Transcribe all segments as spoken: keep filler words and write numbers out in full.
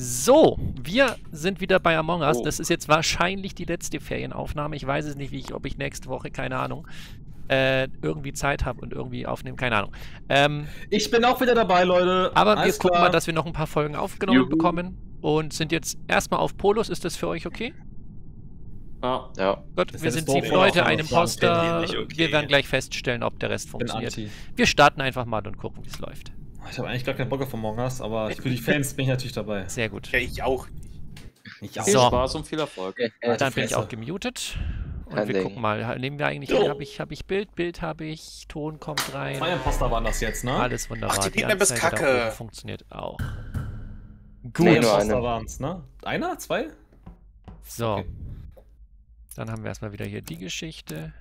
So, wir sind wieder bei Among Us. Oh. Das ist jetzt wahrscheinlich die letzte Ferienaufnahme. Ich weiß es nicht, wie ich, ob ich nächste Woche, keine Ahnung, äh, irgendwie Zeit habe und irgendwie aufnehme, keine Ahnung. Ähm, ich bin auch wieder dabei, Leute. Aber Alles wir gucken klar. mal, dass wir noch ein paar Folgen aufgenommen Juhu. bekommen und sind jetzt erstmal auf Polus. Ist das für euch okay? Ah, ja. Gott, das wir sind sieben Leute, ein Imposter. Okay. Wir werden gleich feststellen, ob der Rest funktioniert. Wir starten einfach mal und gucken, wie es läuft. Ich habe eigentlich gar keinen Bock auf Among Us, aber für die Fans bin ich natürlich dabei. Sehr gut. Ja, ich auch. Ich auch. Viel Spaß und viel Erfolg. Äh, Dann bin ich auch gemutet. Und Kein wir Ding. gucken mal, nehmen wir eigentlich, oh. habe ich, hab ich Bild, Bild habe ich, Ton kommt rein. Mein Imposter waren das jetzt, ne? Alles wunderbar. Ach, die Bild ist kacke. Funktioniert auch. Gut. Nee, Imposter waren's, ne? Einer? Zwei? So. Okay. Dann haben wir erstmal wieder hier die Geschichte.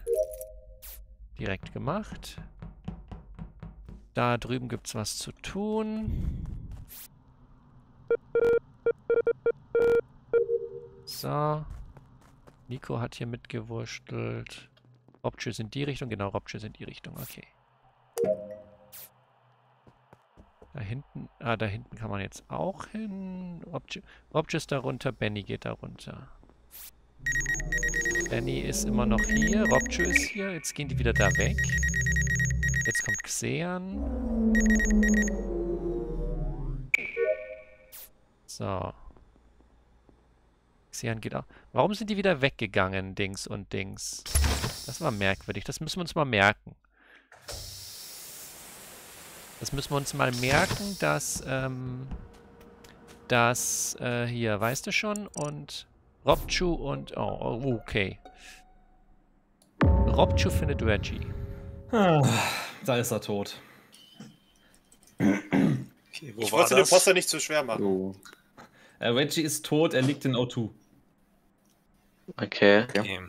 Direkt gemacht. Da drüben gibt's was zu tun. So. Nico hat hier mitgewurschtelt. Robju sind die Richtung. Genau, Robju sind die Richtung. Okay. Da hinten. Ah, da hinten kann man jetzt auch hin. Robju ist da runter. Benny geht da runter. Benny ist immer noch hier. Robju ist hier. Jetzt gehen die wieder da weg. Jetzt kommt Xehan. So. Xehan geht auch. Warum sind die wieder weggegangen, Dings und Dings? Das war merkwürdig. Das müssen wir uns mal merken. Das müssen wir uns mal merken, dass, ähm, dass, äh, hier, weißt du schon, und Robju und, oh, okay. Robju findet Reggie. Ah. Da ist er tot. Okay, wo ich wollte den Poster nicht zu schwer machen. Oh. Äh, Reggie ist tot, er liegt in O zwei. Okay. okay.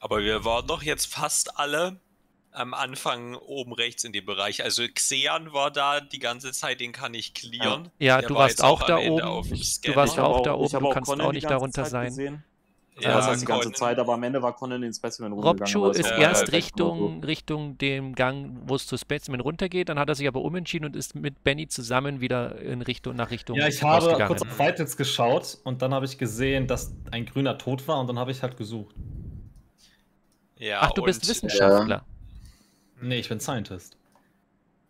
Aber wir waren doch jetzt fast alle am Anfang oben rechts in dem Bereich. Also Xehan war da die ganze Zeit, den kann ich clearen. Ja, du warst, auch auch da du warst auch da oben. Du warst auch da oben, du kannst Conan auch nicht darunter Zeit sein. Gesehen. Ja, das heißt die ganze Conan. Zeit, aber am Ende war Conan in den Specimen runtergegangen. Robju ist ja, erst Richtung, Richtung dem Gang, wo es zu Specimen runtergeht, dann hat er sich aber umentschieden und ist mit Benny zusammen wieder in Richtung nach Richtung. Ja, ich habe kurz auf Vitals geschaut und dann habe ich gesehen, dass ein Grüner tot war und dann habe ich halt gesucht. Ja, Ach, du und, bist Wissenschaftler? Ja. Nee, ich bin Scientist.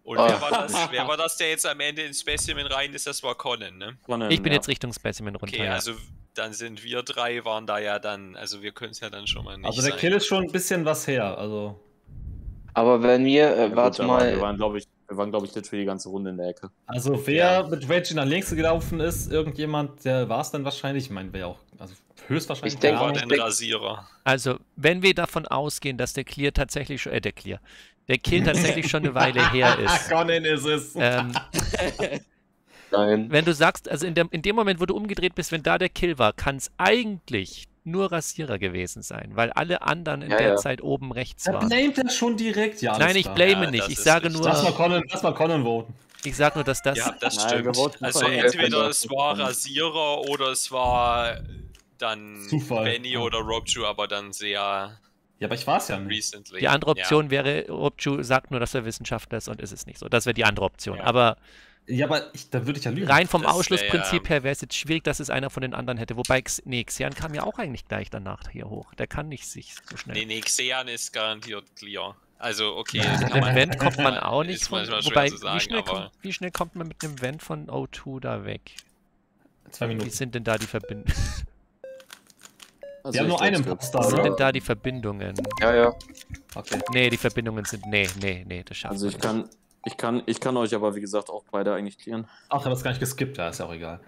Und oh. wer, war das, wer war das, der jetzt am Ende in Specimen rein ist? Das war Conan, ne? Conan, ich bin ja. jetzt Richtung Specimen runter. Okay, ja. also... Dann sind wir drei, waren da ja dann, also wir können es ja dann schon mal nicht. Also der sein. Kill ist schon ein bisschen was her, also. Aber wenn wir, äh, ja, warte gut, mal. Wir waren, glaube ich, wir waren, glaube ich, jetzt für die ganze Runde in der Ecke. Also wer ja. mit Reggie nach links gelaufen ist, irgendjemand, der war es dann wahrscheinlich, ich meine, wer auch, also höchstwahrscheinlich. Ich denke, war der Rasierer. Also, wenn wir davon ausgehen, dass der Clear tatsächlich schon, äh, der Clear, der Kill tatsächlich schon eine Weile her ist. Conan ist es. Ähm, Nein. Wenn du sagst, also in dem, in dem Moment, wo du umgedreht bist, wenn da der Kill war, kann es eigentlich nur Rasierer gewesen sein, weil alle anderen in ja, der ja. Zeit oben rechts waren. Er blamet das schon direkt, ja. Nein, ich blame ja, nicht. Ich sage nur. Lass mal Colin, lass mal Colin voten. Ich sage nur, dass das. Ja, das stimmt. Also entweder es war Rasierer oder es war dann Zufall. Benny oder Robju, aber dann sehr. Ja, aber ich war es ja nicht. Recently. Die andere Option ja. wäre, Robju sagt nur, dass er Wissenschaftler ist und ist es nicht so. Das wäre die andere Option. Ja. Aber. Ja, aber ich, da würde ich ja lügen. Rein vom das Ausschlussprinzip ja, her wäre es jetzt schwierig, dass es einer von den anderen hätte. Wobei, X nee, Xehan kam ja auch eigentlich gleich danach hier hoch. Der kann nicht sich so schnell... Nee, nee, Xehan ist garantiert clear. Also, okay. Mit einem Vent kommt man auch nicht von... Wobei, sagen, wie, schnell kommt, wie schnell kommt man mit einem Vent von O zwei da weg? Zwei Minuten. Wie sind denn da die Verbindungen? Also wir haben nur einen Imposter, oder? Wie sind denn da die Verbindungen? Ja, ja. Okay. Nee, die Verbindungen sind... Nee, nee, nee, das schaffen wir nicht. Also, ich kann... Ich kann, ich kann euch aber, wie gesagt, auch beide eigentlich klären. Ach, ich habe es gar nicht geskippt, da ist ja auch egal.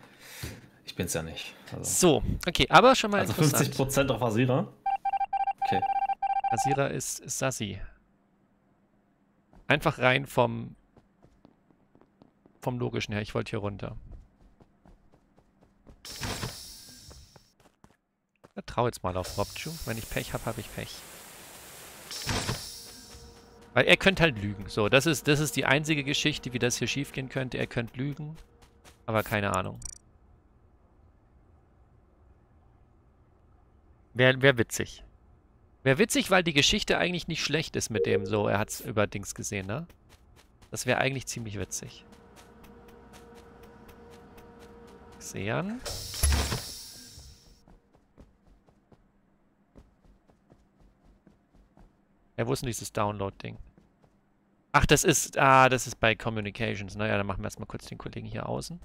Ich bin's ja nicht. Also. So, okay, aber schon mal. Also fünfzig Prozent auf Asira. Okay. Asira ist Sassi. Einfach rein vom. vom Logischen her. Ich wollte hier runter. Ich vertraue jetzt mal auf Robju. Wenn ich Pech habe, habe ich Pech. Weil er könnte halt lügen. So, das ist, das ist die einzige Geschichte, wie das hier schief gehen könnte. Er könnte lügen, aber keine Ahnung. Wäre wär witzig. Wäre witzig, weil die Geschichte eigentlich nicht schlecht ist mit dem so. Er hat es über Dings gesehen, ne? Das wäre eigentlich ziemlich witzig. Xehan. Ja, wo ist denn dieses Download-Ding? Ach, das ist, ah, das ist bei Communications. Naja, dann machen wir erstmal kurz den Kollegen hier außen.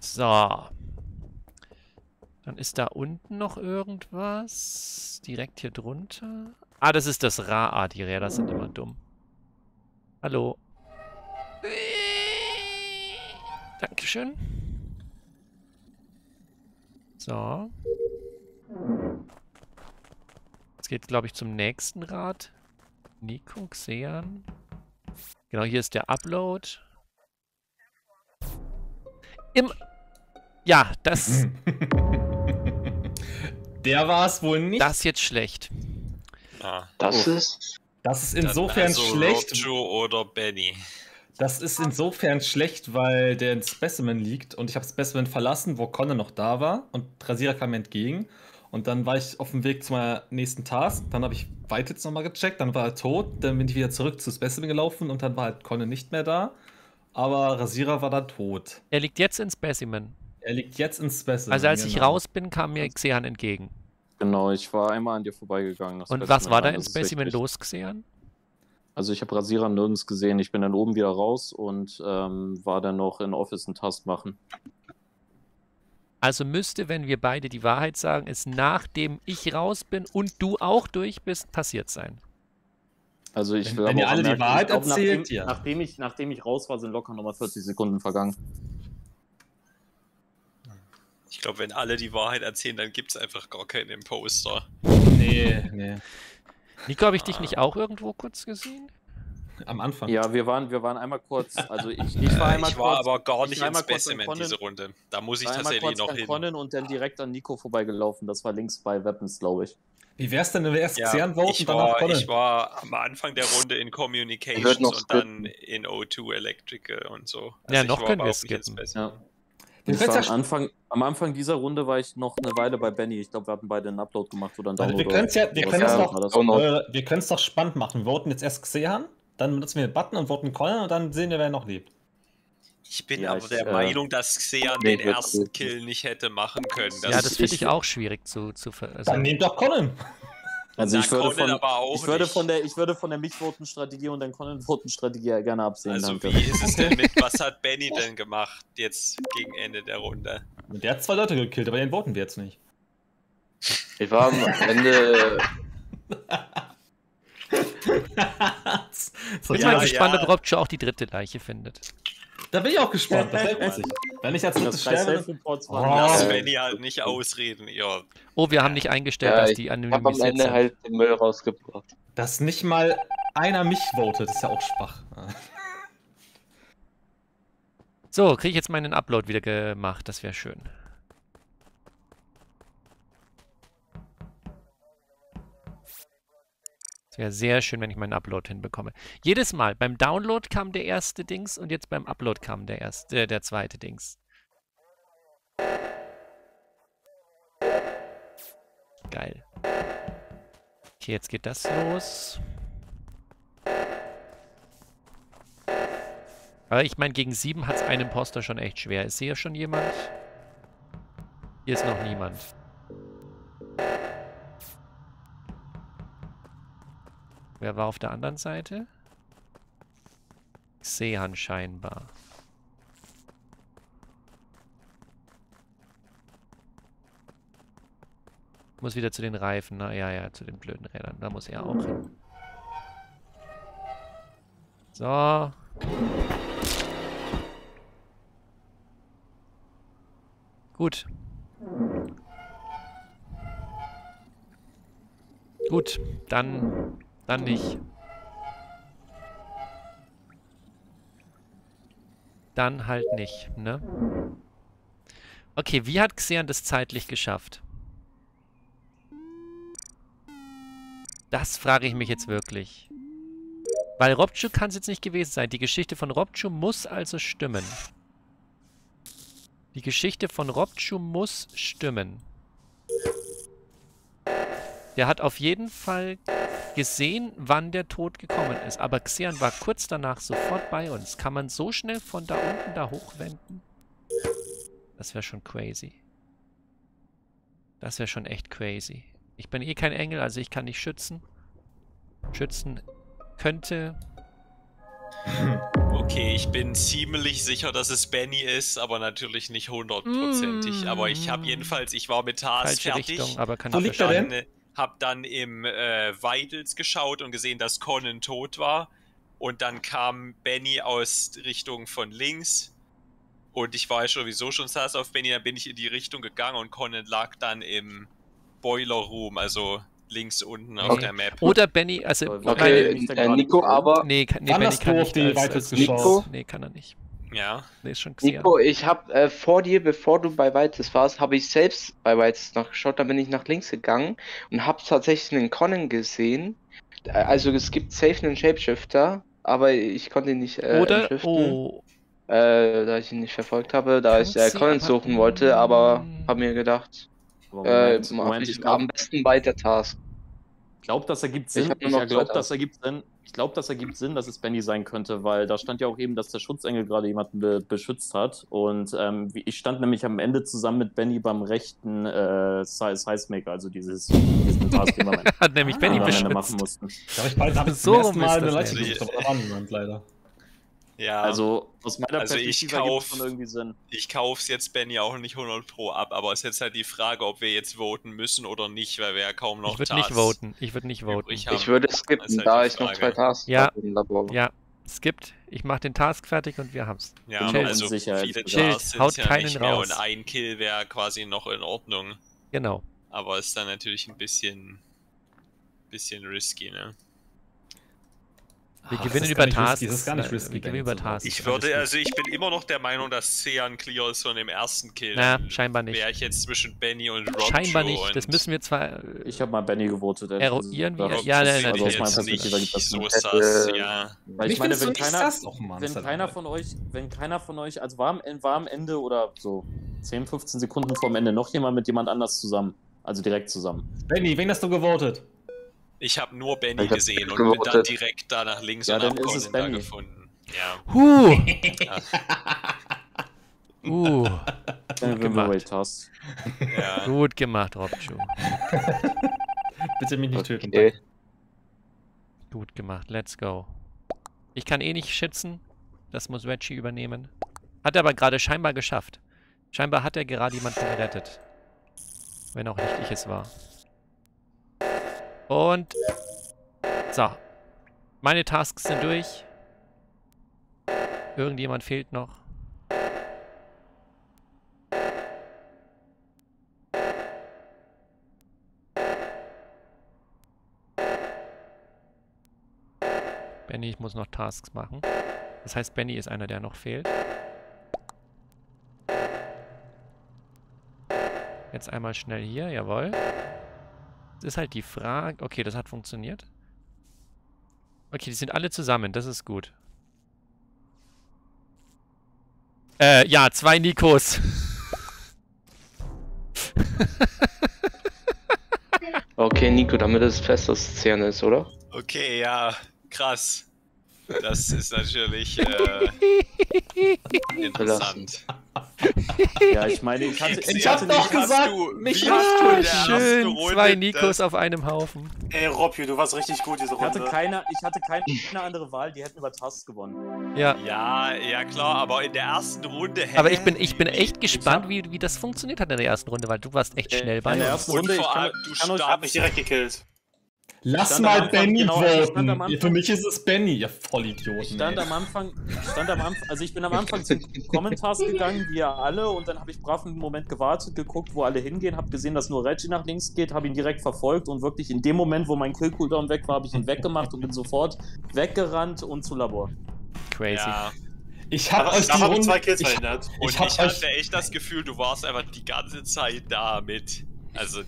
So. Dann ist da unten noch irgendwas. Direkt hier drunter. Ah, das ist das Ra-A. Die Räder sind immer dumm. Hallo. Dankeschön. So. Jetzt geht es, glaube ich, zum nächsten Rad. Nico, Xehan. Genau, hier ist der Upload. Im... Ja, das... Der war es wohl nicht. Das ist jetzt schlecht. Ah. Das oh. ist... Das ist insofern also schlecht... Robju oder Benny. Das ist insofern schlecht, weil der in Specimen liegt und ich habe Specimen verlassen, wo Conan noch da war und Rasierer kam mir entgegen und dann war ich auf dem Weg zu meiner nächsten Task, dann habe ich Vitals nochmal gecheckt, dann war er tot, dann bin ich wieder zurück zu Specimen gelaufen und dann war halt Conan nicht mehr da, aber Rasierer war dann tot. Er liegt jetzt in Specimen. Er liegt jetzt in Specimen, Also als genau. ich raus bin, kam mir Xehan entgegen. Genau, ich war einmal an dir vorbeigegangen. Und Specimen was war da in Specimen los, Xehan? Also ich habe Rasierer nirgends gesehen. Ich bin dann oben wieder raus und ähm, war dann noch in Office einen Task machen. Also müsste, wenn wir beide die Wahrheit sagen, es nachdem ich raus bin und du auch durch bist, passiert sein. Also ich will Wenn, wenn ihr alle merken, die Wahrheit glaub, erzählt, nachdem, ja. nachdem, ich, nachdem ich raus war, sind locker nochmal vierzig Sekunden vergangen. Ich glaube, wenn alle die Wahrheit erzählen, dann gibt es einfach gar keinen Imposter. Nee, nee. Nico, habe ich dich nicht auch irgendwo kurz gesehen? Am Anfang. Ja, wir waren, wir waren einmal kurz, also ich, ich war einmal ich kurz. Ich war aber gar nicht im Specimen diese Runde. Da muss ich tatsächlich noch hin. Conan und dann direkt an Nico vorbeigelaufen. Das war links bei Weapons, glaube ich. Wie wär's denn, wenn wir erst Xehan wollten und danach Conan? Ich war am Anfang der Runde in Communications und dann in O zwei Electrical und so. Also ja, noch können wir skippen. Ja. Am Anfang, am Anfang dieser Runde war ich noch eine Weile bei Benny. Ich glaube, wir hatten beide einen Upload gemacht oder einen Download. Wir können es ja, wir können es ja, doch, doch spannend machen. Wir voten jetzt erst Xehan, dann benutzen wir den Button und voten Colin und dann sehen wir, wer noch lebt. Ich bin ja, aber ich, der äh, Meinung, dass Xehan nee, den ersten nicht. Kill nicht hätte machen können. Das ja, das finde ich auch schwierig zu, zu ver... Also dann nehmt doch Colin! Also Na, ich, würde von, ich, würde von der, ich würde von der Mich-Voten-Strategie und der Conan-Voten-Strategie gerne absehen. Also danke. Wie ist es denn mit, was hat Benny denn gemacht jetzt gegen Ende der Runde? Der hat zwei Leute gekillt, aber den voten wir jetzt nicht. Ich war am Ende... so, ich bin ja, mal gespannt, ja. ob Robju auch die dritte Leiche findet. Da bin ich auch gespannt, das wäre witzig. Wenn ich als drittes sterbe, Reports machen. Lass Benny halt nicht ausreden, ja. Oh, wir haben nicht eingestellt, ja, dass die anonymisiert sind. Ich hab am Ende halt den Müll rausgebracht. Dass nicht mal einer mich votet, ist ja auch schwach. So, kriege ich jetzt meinen Upload wieder gemacht, das wäre schön. Wäre sehr schön, wenn ich meinen Upload hinbekomme. Jedes Mal. Beim Download kam der erste Dings und jetzt beim Upload kam der erste, äh, der zweite Dings. Geil. Okay, jetzt geht das los. Aber ich meine, gegen sieben hat es einen Imposter schon echt schwer. Ist hier schon jemand? Hier ist noch niemand. Wer war auf der anderen Seite? Xehan scheinbar. Muss wieder zu den Reifen, na ja, ja, zu den blöden Rädern. Da muss er auch hin. So. Gut. Gut, dann... Dann nicht. Dann halt nicht, ne? Okay, wie hat Xehan das zeitlich geschafft? Das frage ich mich jetzt wirklich. Weil Robju kann es jetzt nicht gewesen sein. Die Geschichte von Robju muss also stimmen. Die Geschichte von Robju muss stimmen. Der hat auf jeden Fall gesehen, wann der Tod gekommen ist. Aber Xehan war kurz danach sofort bei uns. Kann man so schnell von da unten da hochwenden? Das wäre schon crazy. Das wäre schon echt crazy. Ich bin eh kein Engel, also ich kann nicht schützen. Schützen könnte... Okay, ich bin ziemlich sicher, dass es Benny ist, aber natürlich nicht hundertprozentig. Mm. Aber ich habe jedenfalls, ich war mit Haas fertig. Richtung, aber kann ich dann, hab dann im äh, Vitals geschaut und gesehen, dass Conan tot war. Und dann kam Benny aus Richtung von links. Und ich war ja sowieso schon saß auf Benny, dann bin ich in die Richtung gegangen und Conan lag dann im Boiler Room, also links unten okay. auf der Map. Oder Benny, also... Okay, okay äh, Nico, aber... Nee, nee Benny kann nicht. Die als, Nico? Nee, kann er nicht. Ja. Nee, ist schon gesehen. Nico, ich habe äh, vor dir, bevor du bei Weites warst, habe ich selbst bei Weites nachgeschaut, dann bin ich nach links gegangen und habe tatsächlich einen Conan gesehen. Also es gibt safe einen Shapeshifter, aber ich konnte ihn nicht äh, Oder... Oh. Äh, da ich ihn nicht verfolgt habe, da kann ich äh, Conan suchen wollte, aber habe mir gedacht... Moment, äh, Moment, ich glaub, am besten weiter Task. Ich glaube, das ergibt Sinn. Ich, ich glaube, das ergibt Sinn. Ich glaube, das ergibt Sinn, dass es Benny sein könnte, weil da stand ja auch eben, dass der Schutzengel gerade jemanden be beschützt hat. Und ähm, ich stand nämlich am Ende zusammen mit Benny beim rechten äh, Seismaker, also dieses diesen Task, den man hat nämlich ah, Benny beschützt. Machen mussten. Da habe ich bald am so ersten Mal eine Leitung angewandt, leider. Ja, also aus meiner also Perspektive kaufe schon irgendwie Sinn. Ich kaufe es jetzt Benny auch nicht hundert Pro ab, aber es ist jetzt halt die Frage, ob wir jetzt voten müssen oder nicht, weil wir ja kaum noch Tasks. Ich würde nicht voten. Ich würde nicht voten. Ich würde skippen, halt da ich noch zwei Tasks ja. habe im Labor. Ja, skippt. Ich mache den Task fertig und wir haben's. Ja, aber also viele Tasks haut keinen nicht mehr raus. Und ein Kill wäre quasi noch in Ordnung. Genau. Aber ist dann natürlich ein bisschen bisschen risky, ne? Wir gewinnen über Tasks. Das ist gar nicht risky. Wir gewinnen über Tasks. Ich würde, also ich bin immer noch der Meinung, dass Xehan clear ist von dem ersten Kill. Na, scheinbar nicht. Wäre ich jetzt zwischen Benny und Robju. Scheinbar nicht. Das müssen wir zwar. Ich habe mal Benny gewotet. Eruieren wir. Ja, nein, nein. Aus meiner Perspektive gibt das so sass. Ja. Weil ich meine, wenn keiner, wenn keiner von euch, wenn keiner von euch, also war am Ende oder so zehn, fünfzehn Sekunden vorm Ende noch jemand mit jemand anders zusammen, also direkt zusammen. Benny, wen hast du gewotet? Ich habe nur Benny gesehen und bin dann direkt da nach links ja, und habe Colin da gefunden. Ja. Huh! uh. Gut gemacht. Ja. Gut gemacht, Robju. Bitte mich nicht okay. töten. Gut gemacht, let's go. Ich kann eh nicht schützen. Das muss Reggie übernehmen. Hat er aber gerade scheinbar geschafft. Scheinbar hat er gerade jemanden gerettet. Wenn auch nicht ich es war. Und so, meine Tasks sind durch. Irgendjemand fehlt noch. Benny, ich muss noch Tasks machen. Das heißt, Benny ist einer, der noch fehlt. Jetzt einmal schnell hier, jawohl. Das ist halt die Frage... Okay, das hat funktioniert. Okay, die sind alle zusammen. Das ist gut. Äh, ja, zwei Nikos. Okay, Nico, damit ist es fest, dass es Xehan ist, oder? Okay, ja. Krass. Das ist natürlich äh, interessant. Ja, ich meine, ich hatte, ich hatte ich doch gesagt, du, mich hast du, ja, schön, hast zwei Nikos das? Auf einem Haufen. Ey, Robju, du warst richtig gut diese Runde. Ich hatte keine, ich hatte keine andere Wahl, die hätten über Tasks gewonnen. Ja. Ja, ja klar, aber in der ersten Runde hätten... Aber ich bin, ich bin echt gespannt, hab... wie, wie das funktioniert hat in der ersten Runde, weil du warst echt äh, schnell bei uns. In der ersten Runde, vor allem, du starb mich direkt gekillt. Lass mal Benny voten. Für mich ist es Benny, ihr Vollidioten. Ich stand, am Anfang, ich stand am Anfang, also ich bin am Anfang zu Kommentars gegangen, wie ihr alle, und dann habe ich brav einen Moment gewartet, geguckt, wo alle hingehen, habe gesehen, dass nur Reggie nach links geht, habe ihn direkt verfolgt und wirklich in dem Moment, wo mein Kill-Cooldown weg war, habe ich ihn weggemacht und bin sofort weggerannt und zu Labor. Crazy. Ja. Ich habe euch die Runde, zwei Kills verändert. Und ich, ich hatte echt das Gefühl, du warst einfach die ganze Zeit da mit. Also...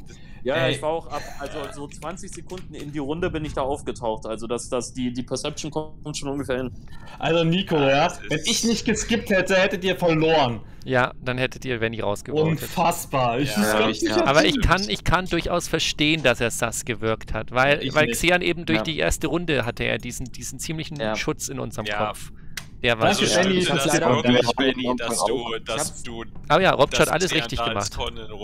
Ja, ey. Ich war auch ab, also so zwanzig Sekunden in die Runde bin ich da aufgetaucht. Also das, das, die, die Perception kommt schon ungefähr hin. Also Nico, ja, ja, wenn ich nicht geskippt hätte, hättet ihr verloren. Ja, dann hättet ihr Benny rausgeworfen. Unfassbar. Ich ja, ich, ja. Aber ich kann, ich kann durchaus verstehen, dass er sass gewirkt hat, weil, weil Xehan eben durch ja. die erste Runde hatte er diesen, diesen ziemlichen ja. Schutz in unserem ja. Kopf. Ja, was? Also, Benny, das ist wirklich, Benny, dass du, dass du... Ah ja, Robju hat alles richtig gemacht.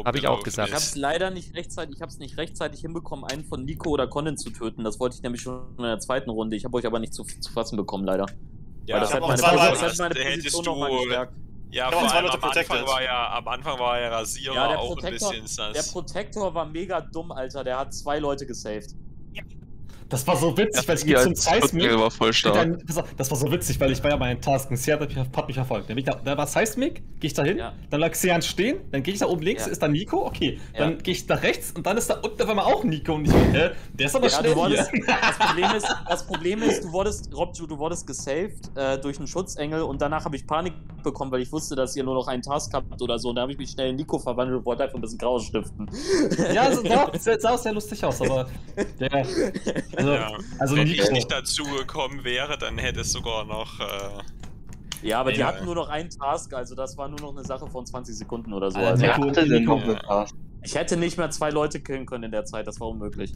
Habe ich auch gesagt. Ich habe es leider nicht rechtzeitig, ich habe es nicht rechtzeitig hinbekommen, einen von Nico oder Conan zu töten. Das wollte ich nämlich schon in der zweiten Runde. Ich habe euch aber nicht zu, zu fassen bekommen, leider. Ja, weil das hat meine, das hat meine Position nochmal gestärkt. Ja, vor allem am Anfang war ja, am Anfang war ja Rasierer ja, auch ein bisschen... Der Protector war mega dumm, Alter. Der hat zwei Leute gesaved. Ja. Das war so witzig, ja, weil ich ging zum Seismic. War voll stark. Dann, das war so witzig, weil ich war ja bei den Tasken. Xehan hat mich verfolgt. Da, da war Seismic, gehe ich da hin, ja. dann lag Xehan stehen, dann gehe ich da oben links, ja. ist da Nico, okay. Ja. Dann gehe ich da rechts und dann ist da unten auf einmal auch Nico und ich äh, der ist aber ja, schnell wurdest, hier. Das Problem ist, das Problem ist du wurdest, Robju, du wurdest gesaved äh, durch einen Schutzengel und danach habe ich Panik bekommen, weil ich wusste, dass ihr nur noch einen Task habt oder so. Und da habe ich mich schnell in Nico verwandelt und wollte einfach ein bisschen grau stiften. Ja, also, das sah auch sehr lustig aus, aber... Der, Also, ja. also wenn Nico. ich nicht dazu gekommen wäre, dann hätte es sogar noch... Äh, ja, aber die hatten nur noch einen Task, also das war nur noch eine Sache von zwanzig Sekunden oder so. Also Nico, hatte Nico, Nico, ja. Ich hätte nicht mehr zwei Leute killen können in der Zeit, das war unmöglich.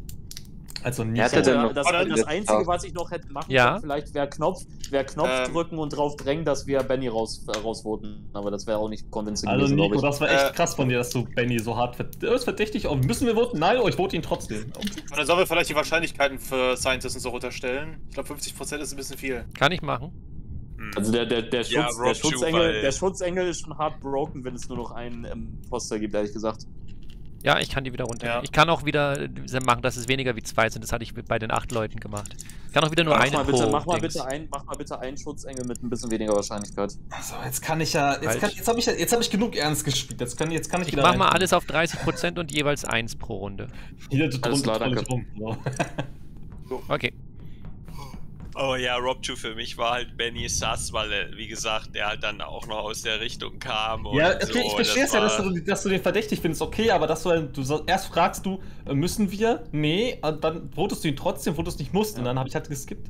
Also Nico, hätte denn noch das, das, das Einzige, was ich noch hätte machen ja? können, vielleicht wäre Knopf, wär Knopf ähm. drücken und drauf drängen, dass wir Benny raus, äh, rausvoten, aber das wäre auch nicht convincing. Also Nico, ich. das war echt äh. krass von dir, dass du Benny so hart ist verdächtig. Oh, müssen wir voten? Nein, oh, ich vote ihn trotzdem. Und dann sollen wir vielleicht die Wahrscheinlichkeiten für Scientist und so runterstellen. Ich glaube fünfzig Prozent ist ein bisschen viel. Kann ich machen. Also der, der, der, Schutz, ja, der, Schutzengel, der Schutzengel ist schon hart broken, wenn es nur noch einen Imposter gibt, ehrlich gesagt. Ja, ich kann die wieder runter. Ja. Ich kann auch wieder machen, dass es weniger wie zwei sind. Das hatte ich bei den acht Leuten gemacht. Ich kann auch wieder nur mach einen mal bitte, pro mach, mal bitte ein, mach mal bitte einen Schutzengel mit ein bisschen weniger Wahrscheinlichkeit. Also, jetzt kann ich ja... Jetzt, jetzt habe ich, hab ich genug ernst gespielt. Jetzt kann, jetzt kann ich, ich wieder... Ich mach rein. mal alles auf dreißig Prozent und jeweils eins pro Runde. Hier tut alles klar, danke. Okay. Oh ja, Robju für mich war halt Benny sass, weil er, wie gesagt, der halt dann auch noch aus der Richtung kam. Und ja, okay, so. Ich verstehe es ja, dass du, dass du den verdächtig findest, okay, aber dass du, du erst fragst du, müssen wir? Nee, und dann votest du ihn trotzdem, wo du es nicht musst, ja. und dann habe ich halt geskippt.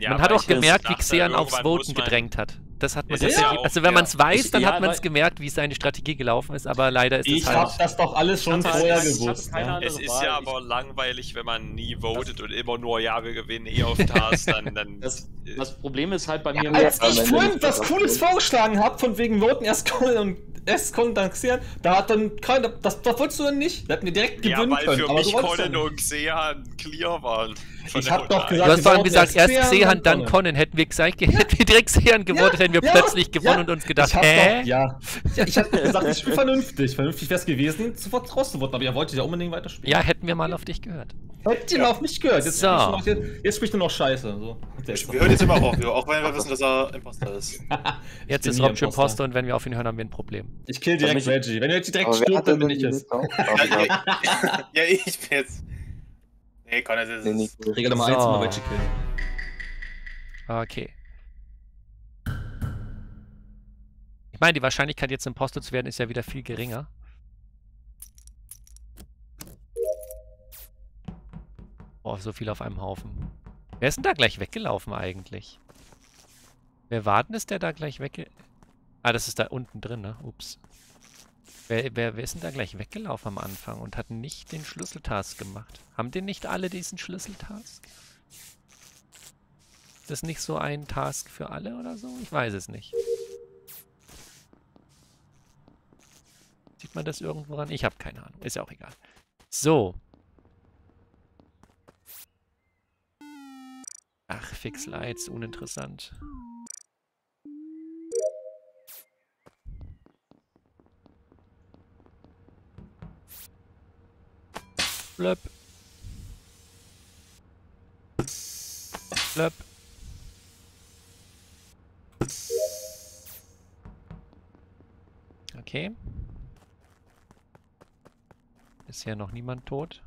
Ja, man hat auch gemerkt, wie Xehan aufs Voten gedrängt hat. Das hat man ja, ja, ja. Also wenn man es weiß, ich, dann ja, hat man es gemerkt, wie seine Strategie gelaufen ist, aber leider ist es halt... Ich hab das doch alles schon vorher gewusst. Ja. Es ist Wahl. ja aber langweilig, wenn man nie votet und immer nur, ja, wir gewinnen eh auf Task, dann... dann das, das Problem ist halt bei mir... Ja, als ich vorhin was Cooles vorgeschlagen habe, von wegen Voten erst Colin und erst Colin dann Xehan, da hat dann keiner... Das, das wolltest du dann nicht? Da hätten wir direkt gewinnen ja, können. Ja, weil für mich Colin und Xehan clear waren. Ich hab doch gesagt... Du hast vor allem gesagt, erst Xehan, dann Conan. Hätten wir direkt Xehan gewotet, wir ja, plötzlich gewonnen ja. und uns gedacht, ich hä? Doch, ja. ja, ich hab gesagt, ich bin vernünftig. Vernünftig wäre es gewesen, sofort rauszuvoten, aber ihr wolltet ja unbedingt weiterspielen. Ja, hätten wir mal auf dich gehört. Hättet ihr ja. mal auf mich gehört. Jetzt, so. noch, jetzt, jetzt spricht nur noch Scheiße. So. Wir, wir hören jetzt immer auf, auch wenn wir wissen, dass er Imposter ist. Jetzt ist Robju Imposter und wenn wir auf ihn hören, haben wir ein Problem. Ich kill direkt Reggie. Wenn er jetzt direkt stirbt, dann bin ich es. Ja, ich bin jetzt. Nee, kann das jetzt. Regel Nummer eins mal Reggie killen. Okay. Ich meine, die Wahrscheinlichkeit, jetzt Imposter zu werden, ist ja wieder viel geringer. Oh, so viel auf einem Haufen. Wer ist denn da gleich weggelaufen eigentlich? Wer war denn, ist der da gleich wegge... Ah, das ist da unten drin, ne? Ups. Wer, wer, wer ist denn da gleich weggelaufen am Anfang und hat nicht den Schlüsseltask gemacht? Haben denn nicht alle diesen Schlüsseltask? Ist das nicht so ein Task für alle oder so? Ich weiß es nicht. Sieht man das irgendwo ran? Ich habe keine Ahnung. Ist ja auch egal. So. Ach, Fix Lights. Uninteressant. Blöp. Blöp. Okay. Ist ja noch niemand tot.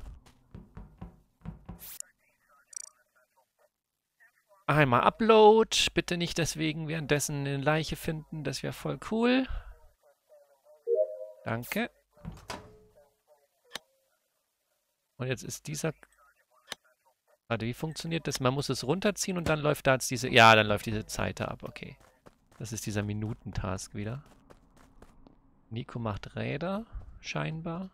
Einmal Upload. Bitte nicht deswegen währenddessen eine Leiche finden. Das wäre voll cool. Danke. Und jetzt ist dieser... Warte, wie funktioniert das? Man muss es runterziehen und dann läuft da jetzt diese... Ja, dann läuft diese Zeit da ab, okay. Das ist dieser Minutentask wieder. Nico macht Räder, scheinbar.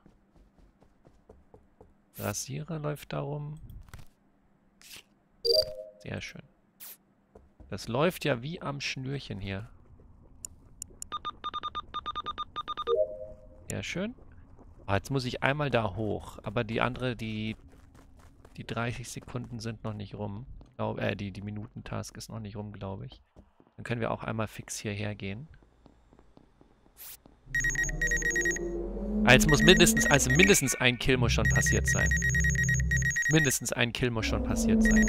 Rasierer läuft da rum. Sehr schön. Das läuft ja wie am Schnürchen hier. Sehr schön. Oh, jetzt muss ich einmal da hoch. Aber die andere, die die dreißig Sekunden sind noch nicht rum. Glaub, äh, die, die Minuten-Task ist noch nicht rum, glaube ich. Dann können wir auch einmal fix hierher gehen. Also muss mindestens, also mindestens ein Kill muss schon passiert sein. Mindestens ein Kill muss schon passiert sein.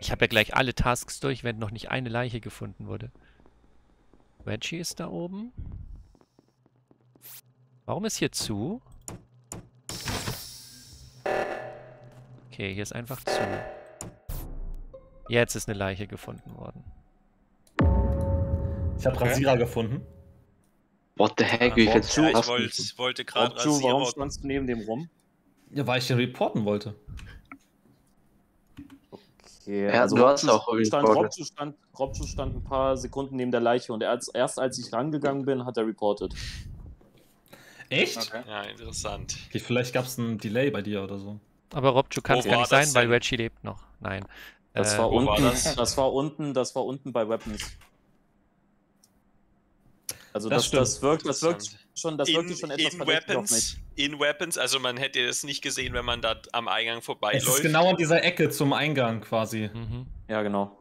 Ich habe ja gleich alle Tasks durch, wenn noch nicht eine Leiche gefunden wurde. Reggie ist da oben. Warum ist hier zu? Okay, hier ist einfach zu. Jetzt ist eine Leiche gefunden worden. Ich habe okay. Rasierer gefunden. What the heck, ja, wie viel zu? Ich wollt, wollte gerade Rasierer. Warum standst du neben dem rum? Ja, weil ich den reporten wollte. Yeah. Ja, also du hast auch stand, Robju stand, Robju stand ein paar Sekunden neben der Leiche und erst, erst als ich rangegangen bin, hat er reported. Echt? Okay. Ja, interessant. Okay, vielleicht gab es einen Delay bei dir oder so. Aber Robju kann es gar nicht sein, denn? Weil Reggie lebt noch. Nein. Das, äh, war unten, war das? das war unten, das war unten bei Weapons. Also das, das, das wirkt, das wirkt schon, das wirkt schon etwas verdächtig auf mich. In Weapons, also man hätte das nicht gesehen, wenn man da am Eingang vorbeiläuft. Es ist genau an dieser Ecke zum Eingang quasi. Mhm. Ja, genau.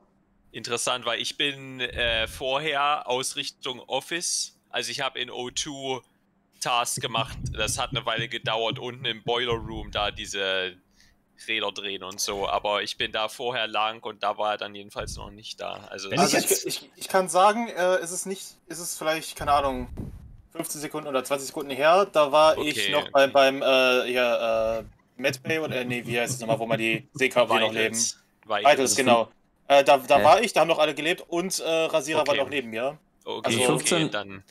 Interessant, weil ich bin äh, vorher aus Richtung Office, also ich habe in O zwei Tasks gemacht, das hat eine Weile gedauert, unten im Boiler Room da diese Räder drehen und so, aber ich bin da vorher lang und da war er dann jedenfalls noch nicht da. Also, also ich, ich, ich kann sagen, äh, ist es nicht, ist es vielleicht, keine Ahnung, fünfzehn Sekunden oder zwanzig Sekunden her, da war okay, ich noch okay. bei, beim, äh, hier, äh, Medbay oder, äh, nee, wie heißt es nochmal, wo man die Seekörper noch leben. Vitals, Vitals genau. Äh, da da äh. war ich, da haben noch alle gelebt und, äh, Rasierer okay. war noch neben mir. Okay, also, fünfzehn okay, dann...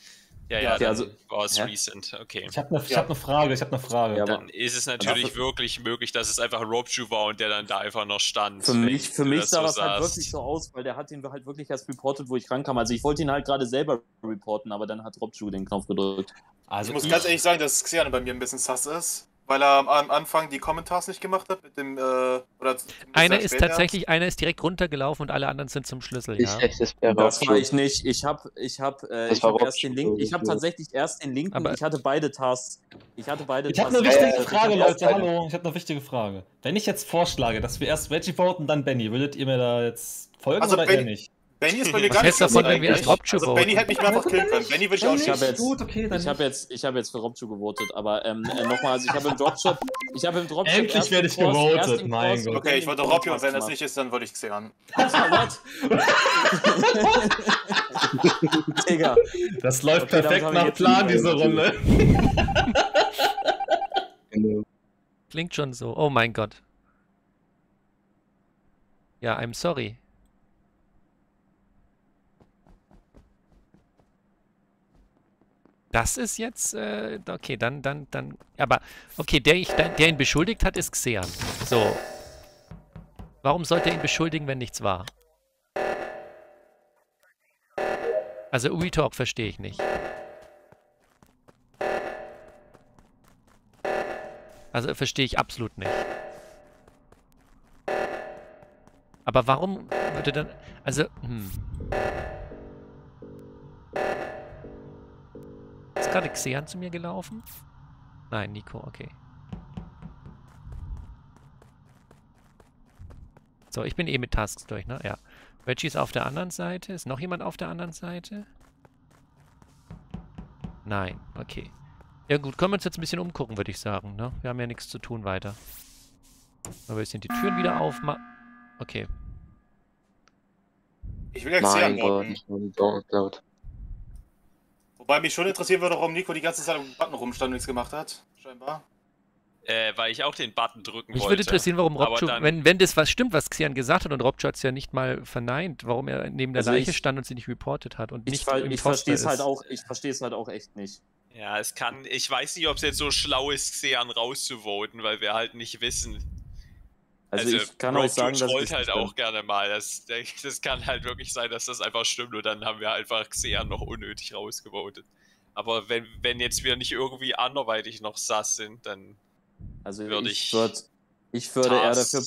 Ja, ja, okay, also war es ja. recent, okay. Ich habe eine ja. hab ne Frage, ich habe eine Frage. Ja, dann ist es natürlich ist wirklich möglich, dass es einfach Robju war und der dann da einfach noch stand. Für mich, für mich sah das, das halt wirklich so aus, weil der hat ihn halt wirklich erst reportet, wo ich rankam. Also ich wollte ihn halt gerade selber reporten, aber dann hat Robju den Knopf gedrückt. Also ich muss ich ganz ehrlich sagen, dass Xehan bei mir ein bisschen sass ist, weil er am Anfang die Kommentars nicht gemacht hat mit dem, äh, oder... Einer ist tatsächlich, einer ist direkt runtergelaufen und alle anderen sind zum Schlüssel, ja. Ich, das das war ich nicht. Ich hab, ich hab, äh, ich hab erst den Link, ich hab tatsächlich erst den Link, ich hatte beide Tasks. Ich hatte beide Ich hab eine wichtige Frage, Leute, hallo, ich hab eine wichtige Frage. Wenn ich jetzt vorschlage, dass wir erst Reggie voten, dann Benny, würdet ihr mir da jetzt folgen also oder eher nicht? Benny ist bei mir ganz davon, wenn wir erst Robju voten. Also Benny hätte mich mal einfach killen können. Benny würde ich auch nicht. Ich habe jetzt, okay, hab jetzt, hab jetzt für Robju gewotet, aber ähm, äh, nochmal, also ich habe im Dropshop. Ich habe im Dropshop. Endlich werde ich gewotet, mein Gott. Okay, ich wollte Robju und wenn das nicht ist, dann würde ich Xehan. Was? Digga. Das läuft okay, perfekt nach Plan, diese Runde. Klingt schon so. Oh mein Gott. Ja, I'm sorry. Das ist jetzt, äh, okay, dann, dann, dann, aber, okay, der, ich, der ihn beschuldigt hat, ist Xehan. So. Warum sollte er ihn beschuldigen, wenn nichts war? Also, U-Talk verstehe ich nicht. Also, verstehe ich absolut nicht. Aber warum würde dann, also, hm. Ist gerade Xehan zu mir gelaufen? Nein, Nico, okay. So, ich bin eh mit Tasks durch, ne? Ja. Reggie ist auf der anderen Seite. Ist noch jemand auf der anderen Seite? Nein, okay. Ja gut, können wir uns jetzt ein bisschen umgucken, würde ich sagen, ne? Wir haben ja nichts zu tun weiter. Aber wir sind die Türen wieder aufmachen. Okay. Ich will ja Xehan lauten. Wobei mich schon interessieren würde, warum Nico die ganze Zeit am Button rumstand und nichts gemacht hat, scheinbar. Äh, weil ich auch den Button drücken wollte. Mich würde interessieren, warum Robju, wenn, wenn das was stimmt, was Xehan gesagt hat und Robju hat es ja nicht mal verneint, warum er neben der also Leiche ich, stand und sie nicht reportet hat und nicht im Imposter ist. Ich verstehe es halt auch echt nicht. Ja, es kann. Ich weiß nicht, ob es jetzt so schlau ist, Xehan rauszuvoten, weil wir halt nicht wissen. Also, also ich kann Robju euch sagen, dass ich halt auch gerne mal. Das, das kann halt wirklich sein, dass das einfach stimmt und dann haben wir einfach Xehan noch unnötig rausgevotet. Aber wenn, wenn jetzt wir nicht irgendwie anderweitig noch sass sind, dann also würde ich... Würd, ich, würde eher dafür,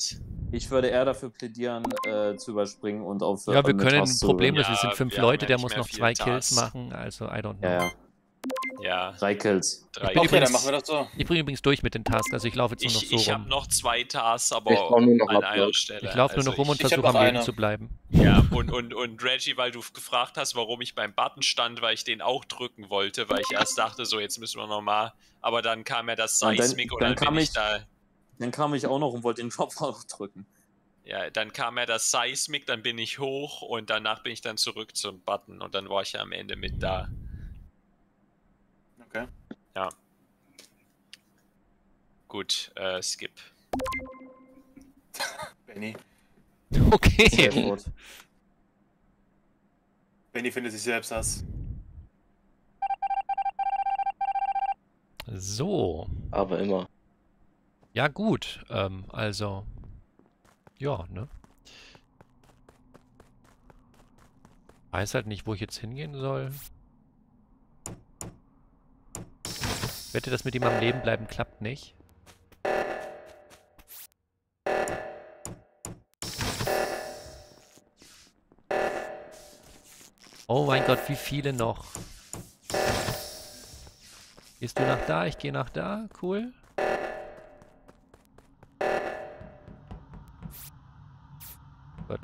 ich würde eher dafür plädieren, äh, zu überspringen und auf... Ja, wir können ein Problem lösen. Ja, es sind fünf ja, Leute, der muss noch zwei Task. Kills machen, also I don't know. Ja, ja. Ja. Drei Kills. Drei Kills. Okay, dann machen wir das so. Ich bringe übrigens durch mit den Tasks, also ich laufe jetzt nur noch ich, so ich rum. Ich habe noch zwei Tasks, aber ich nur noch an einer Stelle. Ich laufe also nur noch rum und versuche am Leben zu bleiben. Ja, und, und, und Reggie, weil du gefragt hast, warum ich beim Button stand, weil ich den auch drücken wollte, weil ich erst dachte, so jetzt müssen wir nochmal, aber dann kam ja das Seismic und dann, und dann, dann bin ich, ich da... Dann kam ich auch noch und wollte den Knopf auch drücken. Ja, dann kam ja das Seismic, dann bin ich hoch und danach bin ich dann zurück zum Button und dann war ich ja am Ende mit da. Okay. Ja. Gut, äh, skip. Benny. Okay. Sehr gut. Benny findet sich selbst das. So. Aber immer. Ja, gut. Ähm, also. Ja, ne? Weiß halt nicht, wo ich jetzt hingehen soll. Ich wette, das mit ihm am Leben bleiben klappt nicht. Oh mein Gott, wie viele noch? Gehst du nach da? Ich gehe nach da. Cool. Gut.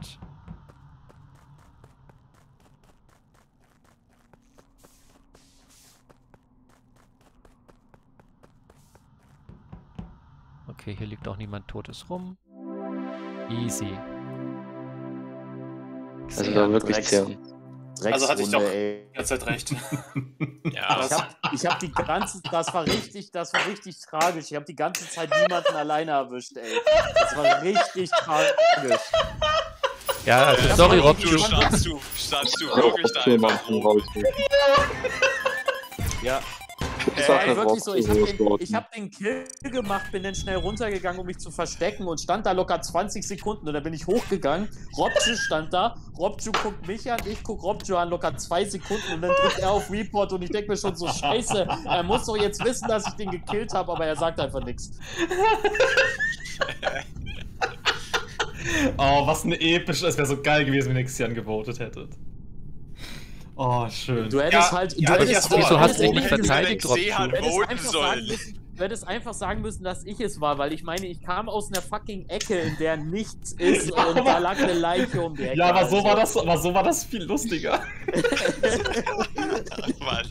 Okay, hier liegt auch niemand Totes rum. Easy. Also da wirklich sehr. Also hatte ich doch die ganze Zeit recht. Ja. Ich hab, ich hab die ganze, das war richtig, das war richtig tragisch. Ich habe die ganze Zeit niemanden alleine erwischt, ey. Das war richtig tragisch. Ja, also ja, sorry, Robju. Du standst du, standst du wirklich da einfach rum. Ja. Ich war äh, wirklich so, ich hab, den, ich hab den Kill gemacht, bin dann schnell runtergegangen, um mich zu verstecken und stand da locker zwanzig Sekunden und dann bin ich hochgegangen, Robju stand da, Robju guckt mich an, ich guck Robju an, locker zwei Sekunden und dann drückt er auf Report und ich denk mir schon so, scheiße, er muss doch jetzt wissen, dass ich den gekillt habe, aber er sagt einfach nichts. Oh, was eine epische, es wäre so geil gewesen, wenn ihr Xehan gewotet hättet. Oh, schön. Du hättest ja, halt... Ja, du hättest, wieso hast du dich nicht verteidigt, Robju? Du hättest einfach sagen müssen, dass ich es war, weil ich meine, ich kam aus einer fucking Ecke, in der nichts ist ja, und aber, da lag eine Leiche um die Ecke. Ja, aber so war das, aber so war das viel lustiger. Ach, Mann.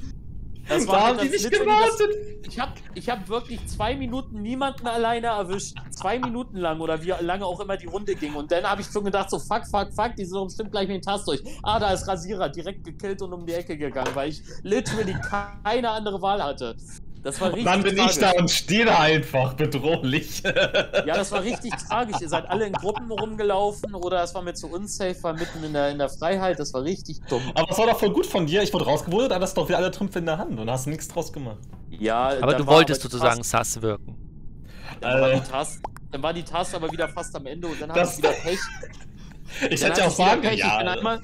Das war halt das nicht gewartet. Ich hab, ich hab wirklich zwei Minuten niemanden alleine erwischt. Zwei Minuten lang oder wie lange auch immer die Runde ging. Und dann habe ich schon gedacht, so fuck, fuck, fuck, die sind bestimmt gleich mit den Tasten durch. Ah, da ist Rasierer, direkt gekillt und um die Ecke gegangen, weil ich literally keine andere Wahl hatte. Das war richtig tragisch. Dann bin tragisch. Ich da und stehe da einfach bedrohlich. Ja, das war richtig tragisch. Ihr seid alle in Gruppen rumgelaufen oder es war mir zu unsafe, war mitten in der, in der Freiheit. Das war richtig dumm. Aber es war doch voll gut von dir. Ich wurde rausgeholt, aber das ist doch wieder alle Trümpfe in der Hand und hast nichts draus gemacht. Ja, aber du wolltest aber sozusagen sass wirken. Dann, äh. war die Task, dann war die Task aber wieder fast am Ende und dann habe ich wieder Pech. ich dann hätte ja auch sagen können, ja.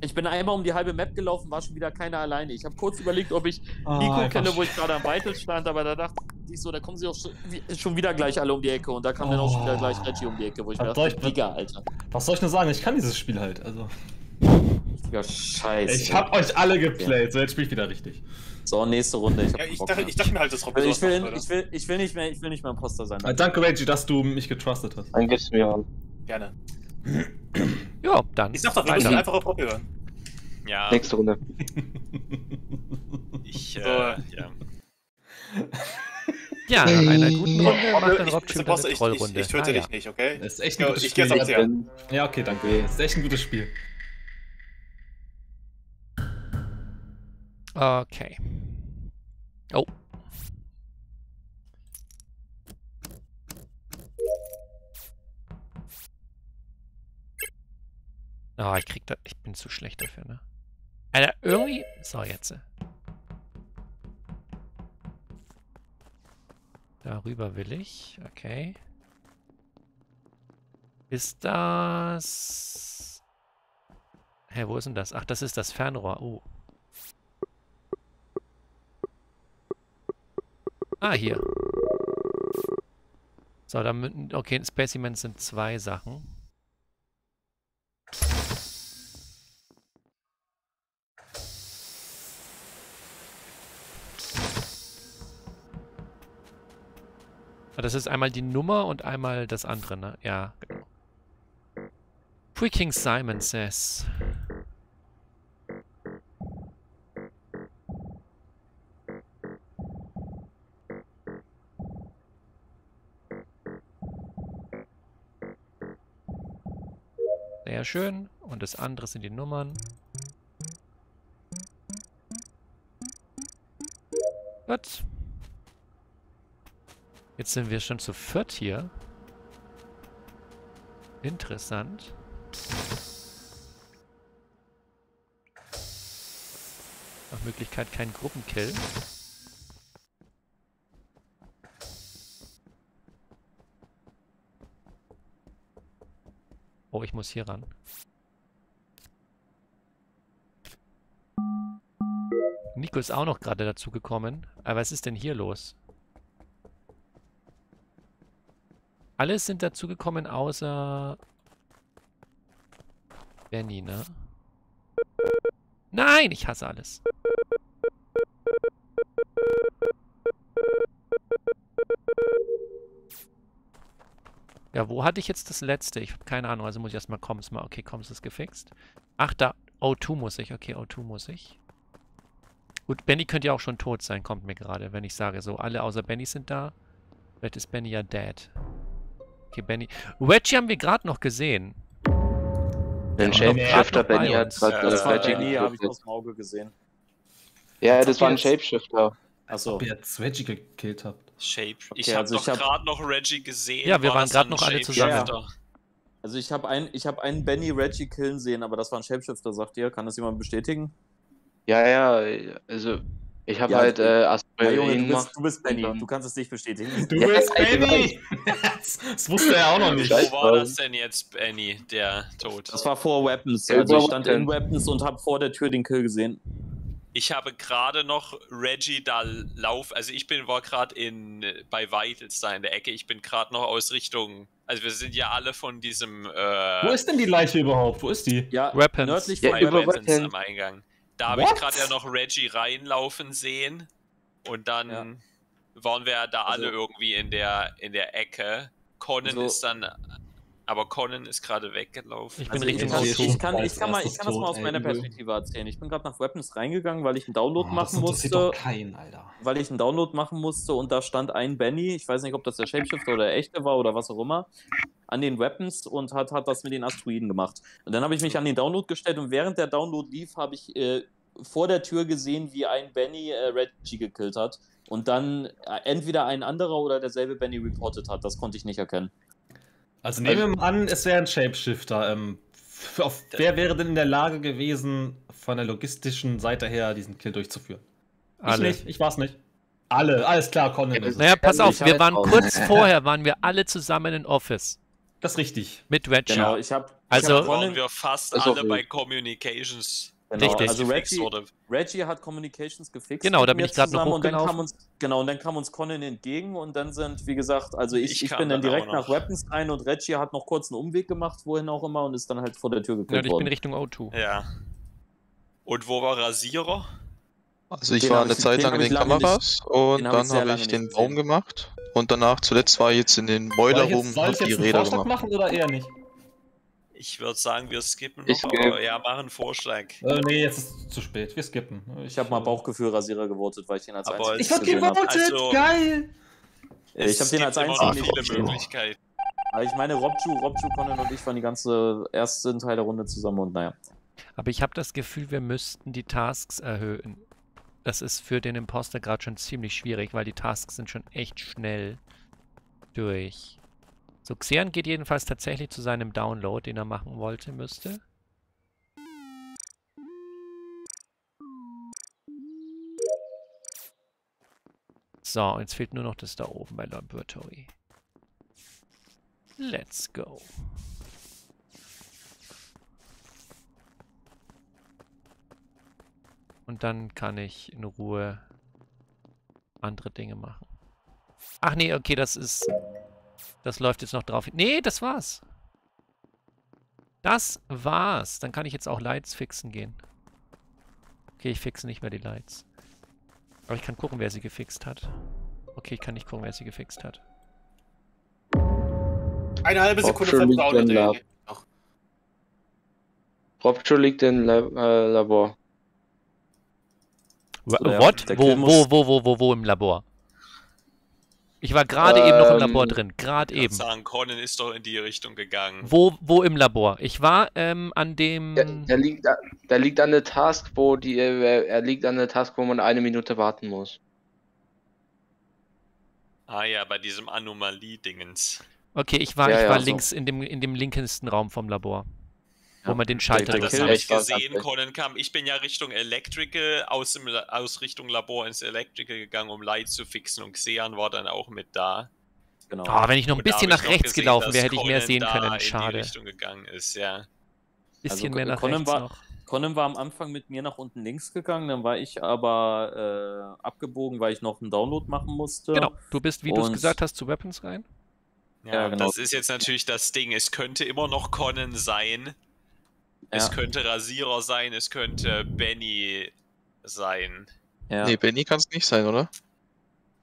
Ich bin einmal um die halbe Map gelaufen, war schon wieder keiner alleine. Ich habe kurz überlegt, ob ich Nico oh, kenne, wo ich gerade am Vitals stand, aber da dachte ich so, da kommen sie auch schon, schon wieder gleich alle um die Ecke und da kam oh. dann auch schon wieder gleich Reggie um die Ecke, wo ich was dachte, Digga, Alter. Was soll ich nur sagen? Ich kann dieses Spiel halt, also. Ja, scheiße. Ich hab euch alle geplayt, so jetzt spiel ich wieder richtig. So, nächste Runde. Ich, ja, ich, dachte, ich dachte mir halt, dass Robju also ich, will, macht, ich, will, ich will nicht mehr, ich will nicht mehr Imposter sein. Danke, danke Reggie, dass du mich getrustet hast. Dann gibst du mir an. Gerne. Ja, dann. Ich sag doch, wir müssen einfach auf Robju hören. Ja. Nächste Runde. Ich, äh, ja. Ja, nach einer guten Runde macht dann Robju eine Trollrunde. Ich, ich töte ah, dich ja. nicht, okay? Das ist echt ein ja, gutes ich Spiel. Ich geh jetzt auf die Ja, okay, danke. Das ist echt ein gutes Spiel. Okay. Oh. Ah, oh, ich krieg da. Ich bin zu schlecht dafür, ne? Alter, irgendwie. So, jetzt. Darüber will ich. Okay. Ist das... Hä, wo ist denn das? Ach, das ist das Fernrohr. Oh. Ah, hier. So, dann... Okay, Specimens sind zwei Sachen. Das ist einmal die Nummer und einmal das andere, ne? Ja, genau. Pre-King Simon says. Sehr schön. Und das andere sind die Nummern. Gut. Jetzt sind wir schon zu viert hier. Interessant. Nach Möglichkeit kein Gruppenkill. Oh, ich muss hier ran. Nico ist auch noch gerade dazu gekommen. Aber was ist denn hier los? Alle sind dazugekommen, außer Benny, ne? Nein, ich hasse alles. Ja, wo hatte ich jetzt das letzte? Ich habe keine Ahnung, also muss ich erstmal Comms mal. Okay, Comms ist gefixt. Ach, da, O zwei muss ich. Okay, O zwei muss ich. Gut, Benny könnte ja auch schon tot sein, kommt mir gerade, wenn ich sage so. Alle außer Benny sind da. Vielleicht ist Benny ja dead. Okay, Benny. Reggie haben wir gerade noch gesehen. Den Shapeshifter Benny hat gerade das Reggie habe ich aus dem Auge gesehen. Ja, das war ein Shapeshifter. Achso. Ob ihr jetzt Reggie gekillt habt. Shape. Ich habe doch gerade noch Reggie gesehen. Ja, wir waren gerade noch alle zusammen. Also ich habe einen, ich habe einen Benny Reggie killen sehen, aber das war ein Shapeshifter, sagt ihr? Kann das jemand bestätigen? Ja, ja, also ich habe halt Asteroid gemacht. Du bist Benny, du kannst es nicht bestätigen. Du bist Benny! Das wusste er auch noch nicht. Wo war das denn jetzt, Benny, der Tod? Das war vor Weapons. Also ich stand in Weapons und habe vor der Tür den Kill gesehen. Ich habe gerade noch Reggie da lauf. Also ich bin war gerade in bei Vitals da in der Ecke. Ich bin gerade noch aus Richtung. Also wir sind ja alle von diesem. Äh Wo ist denn die Leiche überhaupt? Wo ist die? Ja, Weapons. Nördlich von ja, Weapons am Eingang. Da habe ich gerade ja noch Reggie reinlaufen sehen und dann ja. waren wir ja da also, alle irgendwie in der in der Ecke. Conan so. ist dann, aber Conan ist gerade weggelaufen. Ich bin also richtig ich, ich, ich kann, ich kann, mal, ich kann das mal aus meiner Perspektive erzählen. Ich bin gerade nach Weapons reingegangen, weil ich einen Download oh, machen musste. Doch kein, Alter. Weil ich einen Download machen musste und da stand ein Benny, ich weiß nicht, ob das der Shapeshifter oder der echte war oder was auch immer, an den Weapons und hat, hat das mit den Asteroiden gemacht. Und dann habe ich mich an den Download gestellt und während der Download lief, habe ich äh, vor der Tür gesehen, wie ein Benny äh, Reggie gekillt hat und dann äh, entweder ein anderer oder derselbe Benny reportet hat. Das konnte ich nicht erkennen. Also nehmen wir mal an, es wäre ein Shapeshifter. Ähm, auf, wer wäre denn in der Lage gewesen, von der logistischen Seite her diesen Kill durchzuführen? Alle. Ich nicht, ich war es nicht. Alle, alles klar, Conan. Naja, pass auf, wir waren kurz vorher, waren wir alle zusammen in Office. Das ist richtig. Mit Reggie. Genau, ich hab, also ich waren wir fast alle okay. bei Communications. Genau. Richtig. Also Reggie, Reggie hat Communications gefixt. Genau, da bin ich gerade noch hochgelaufen. Und dann genau, und dann kam uns Conan entgegen und dann sind, wie gesagt, also ich, ich, ich bin dann, dann direkt nach Weapons rein und Reggie hat noch kurz einen Umweg gemacht, wohin auch immer, und ist dann halt vor der Tür gekillt worden. Ja, ich bin Richtung O zwei. Ja. Und wo war Rasierer? Also ich den war eine ich, Zeit lang in den Kameras und hab dann habe ich den Baum gemacht. Und danach zuletzt war jetzt in den Boiler Room und die Räder gemacht. Machen oder eher nicht? Ich würde sagen, wir skippen noch, ich aber ja, machen Vorschlag. Äh, nee, jetzt ist es zu spät, wir skippen. Ich, ich habe mal Bauchgefühl-Rasierer gewotet, weil ich den als aber einzigen... Ich hab den gewotet, also, geil! Ich habe den als einzigen viele Möglichkeiten. Aber ich meine, Robju, Robju, Conan und ich waren die ganze erste Teil der Runde zusammen und naja. Aber ich habe das Gefühl, wir müssten die Tasks erhöhen. Das ist für den Imposter gerade schon ziemlich schwierig, weil die Tasks sind schon echt schnell durch. So, Xehan geht jedenfalls tatsächlich zu seinem Download, den er machen wollte, müsste. So, jetzt fehlt nur noch das da oben bei Laboratory. Let's go. Und dann kann ich in Ruhe andere Dinge machen. Ach nee, okay, das ist... Das läuft jetzt noch drauf. Nee, das war's. Das war's. Dann kann ich jetzt auch Lights fixen gehen. Okay, ich fixe nicht mehr die Lights. Aber ich kann gucken, wer sie gefixt hat. Okay, ich kann nicht gucken, wer sie gefixt hat. Eine halbe Sekunde verbraucht. Robju liegt in Lab äh, Labor. What? Wo, wo, wo, wo, wo, wo im Labor? Ich war gerade ähm, eben noch im Labor drin. Gerade eben. Ich kann sagen, Conan ist doch in die Richtung gegangen. Wo, wo im Labor? Ich war ähm, an dem... Der, der, liegt, der liegt an der Task, wo die... Er liegt an der Task, wo man eine Minute warten muss. Ah ja, bei diesem Anomalie-Dingens. Okay, ich war, ja, ich war ja, links so. in, dem, in dem linkensten Raum vom Labor. Wo man den Schalter drückt. Das habe ich gesehen, Colin kam. Ich bin ja Richtung Electrical, aus, dem, aus Richtung Labor ins Electrical gegangen, um Light zu fixen. Und Xehan war dann auch mit da. Genau. Oh, wenn ich noch ein bisschen nach rechts gesehen, gelaufen wäre, hätte ich mehr sehen können. Schade. In die Richtung gegangen ist, ja. Bisschen also, mehr nach Conan rechts war, noch. Conan war am Anfang mit mir nach unten links gegangen, dann war ich aber äh, abgebogen, weil ich noch einen Download machen musste. Genau, du bist, wie du es gesagt hast, zu Weapons rein. Ja, ja genau. Das ist jetzt natürlich das Ding. Es könnte immer noch Conan sein. Es ja. könnte Rasierer sein, es könnte Benny sein. Ja. Nee, Benny kann es nicht sein, oder?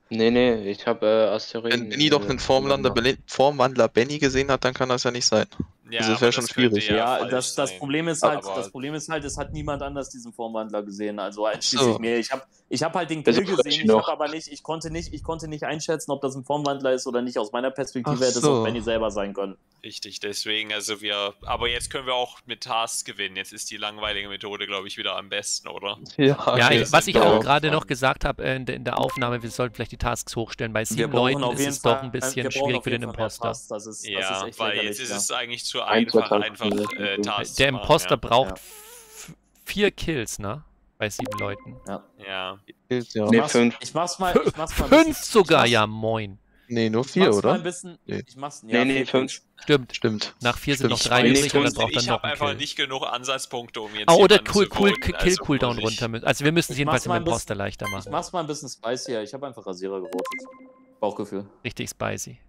Nee, nee, ich habe äh, Asteroid. Wenn Benny doch einen Formwandler, Formwandler Benny gesehen hat, dann kann das ja nicht sein. Ja, das wäre schon schwierig. Ja, ja das, das, Problem ist halt, das Problem ist halt, es hat niemand anders diesen Formwandler gesehen, also einschließlich so. mir. Ich habe ich hab halt den Grill gesehen, ich, hab aber nicht, ich, konnte nicht, ich konnte nicht einschätzen, ob das ein Formwandler ist oder nicht. Aus meiner Perspektive Ach hätte so. es auch Benny selber sein können. Richtig, deswegen, also wir, aber jetzt können wir auch mit Tasks gewinnen. Jetzt ist die langweilige Methode, glaube ich, wieder am besten, oder? Ja, okay. ja ich, was ich auch gerade noch gesagt habe äh, in, in der Aufnahme, wir sollten vielleicht die Tasks hochstellen. Bei sieben Leuten ist es doch ein bisschen schwierig für den Imposter. Das ist, ja, das ist echt weil jetzt ist es eigentlich zu einfach, einfach äh, Tasks Der Imposter machen, ja. braucht ja. vier Kills, ne? Bei sieben Leuten. Ja. ja. Ich, ja. Nee, mach's, fünf. ich mach's mal. Ich mach's mal fünf sogar, ja moin. Nee, nur vier, ich oder? Mal ein bisschen, nee. Ich mach's ja, nee, nee, nee, fünf. Stimmt. Stimmt. Nach vier Stimmt. sind noch drei nee, übrig und dann braucht dann noch einen Kill. Ich hab einfach nicht genug Ansatzpunkte, um jetzt. Oh, oder cool, cool, Kill-Cooldown runter. Also wir müssen es jedenfalls dem Imposter leichter machen. Ich mach's mal ein bisschen spicier. Ich habe einfach Rasierer geworfen. Bauchgefühl. Richtig spicy.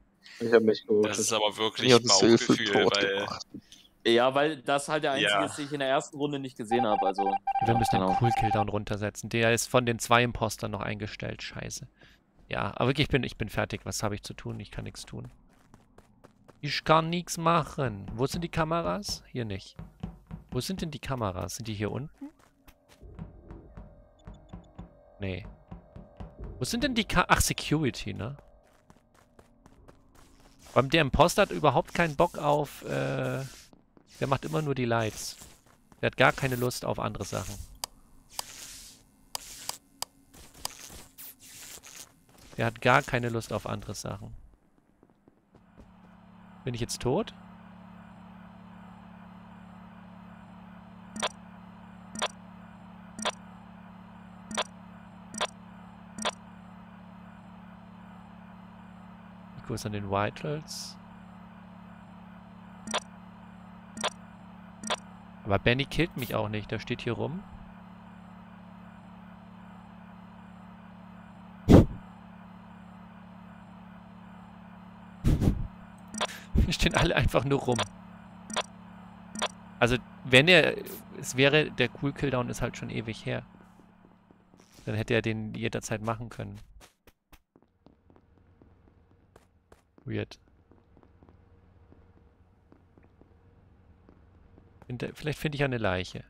Ich hab mich geholt. Das ist aber wirklich ein Bauchgefühl, weil... Ja, weil das halt der einzige ja. ist, den ich in der ersten Runde nicht gesehen habe, also... Wir müssen genau. den Cool-Killdown runtersetzen. Der ist von den zwei Impostern noch eingestellt, scheiße. Ja, aber wirklich, ich bin, ich bin fertig. Was habe ich zu tun? Ich kann nichts tun. Ich kann nichts machen. Wo sind die Kameras? Hier nicht. Wo sind denn die Kameras? Sind die hier unten? Nee. Wo sind denn die Ka- Ach, Security, ne? Weil der Imposter hat überhaupt keinen Bock auf, äh, der macht immer nur die Lights. Der hat gar keine Lust auf andere Sachen. Der hat gar keine Lust auf andere Sachen. Bin ich jetzt tot? Kurz an den Vitals. Aber Benny killt mich auch nicht. Der steht hier rum. Wir stehen alle einfach nur rum. Also, wenn er... Es wäre... Der Cool Killdown ist halt schon ewig her. Dann hätte er den jederzeit machen können. Weird. Vielleicht finde ich eine Leiche.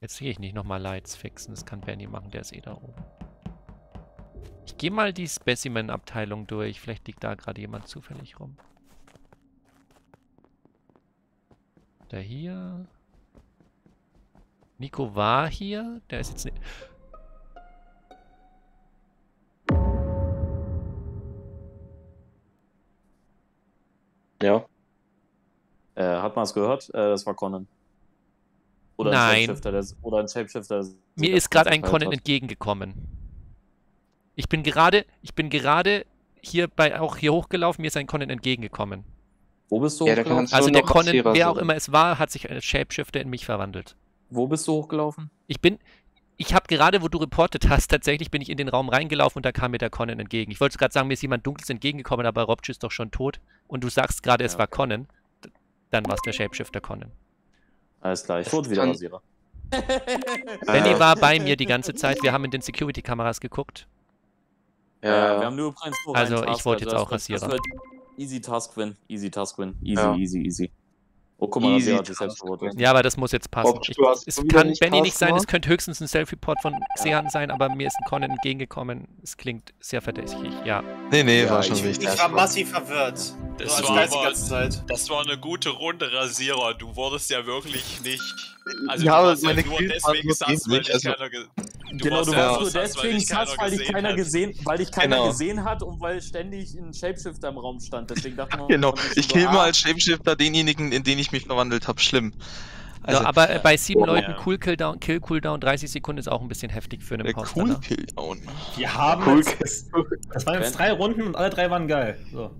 Jetzt sehe ich nicht nochmal Lights fixen. Das kann Benny machen, der ist eh da oben. Ich gehe mal die Specimen-Abteilung durch. Vielleicht liegt da gerade jemand zufällig rum. Da hier. Nico war hier. Der ist jetzt... Ne Ja. Äh, hat man es gehört? Äh, das war Conan. Oder Nein. Ein der, oder ein Shapeshifter. Mir ist gerade ein Conan entgegengekommen. Ich bin gerade, ich bin gerade hier bei auch hier hochgelaufen, mir ist ein Conan entgegengekommen. Wo bist du ja, hochgelaufen? Also der Conan, wer suchen. auch immer es war, hat sich als Shapeshifter in mich verwandelt. Wo bist du hochgelaufen? Ich bin, ich habe gerade, wo du reportet hast, tatsächlich bin ich in den Raum reingelaufen und da kam mir der Conan entgegen. Ich wollte gerade sagen, mir ist jemand Dunkles entgegengekommen, aber Robju ist doch schon tot und du sagst gerade, es ja, okay. war Conan. Dann war es der Shapeshifter Conan. Alles klar, ich wurde wieder Rasierer. Benny war bei mir die ganze Zeit, wir haben in den Security-Kameras geguckt. Ja, wir haben nur übrigens nur Also Task, ich wollte jetzt also auch Rasierer. Das wird easy Task Win, easy Task Win, easy, ja. easy, easy. Oh, guck mal, Rasierer hat sich selbst verurteilt. Ja, aber das muss jetzt passen. Ich, es kann nicht Benny nicht sein, gemacht? Es könnte höchstens ein Self-Report von Xehan ja. sein, aber mir ist ein Conan entgegengekommen. Es klingt sehr verdächtig, ja. Nee, nee, ja, war schon richtig. Ich war massiv verwirrt. Das, so war aber, Zeit. das war eine gute Runde, Rasierer. Du wurdest ja wirklich nicht. Also, ja, du warst meine ja nur deswegen sass, weil dich keiner gesehen hat. Genau, du warst nur deswegen sass, weil dich keiner gesehen hat, weil dich keiner gesehen hat und weil ständig ein Shapeshifter im Raum stand. Deswegen dachte man, genau, ich kenne immer als Shapeshifter denjenigen, in den ich mich verwandelt habe. Schlimm. Also, ja, aber bei sieben oh, Leuten ja. cool Killdown, Kill Cooldown dreißig Sekunden ist auch ein bisschen heftig für einen Imposter. Cool Killdown. Wir haben cool jetzt, das waren jetzt drei Runden und alle drei waren geil. So.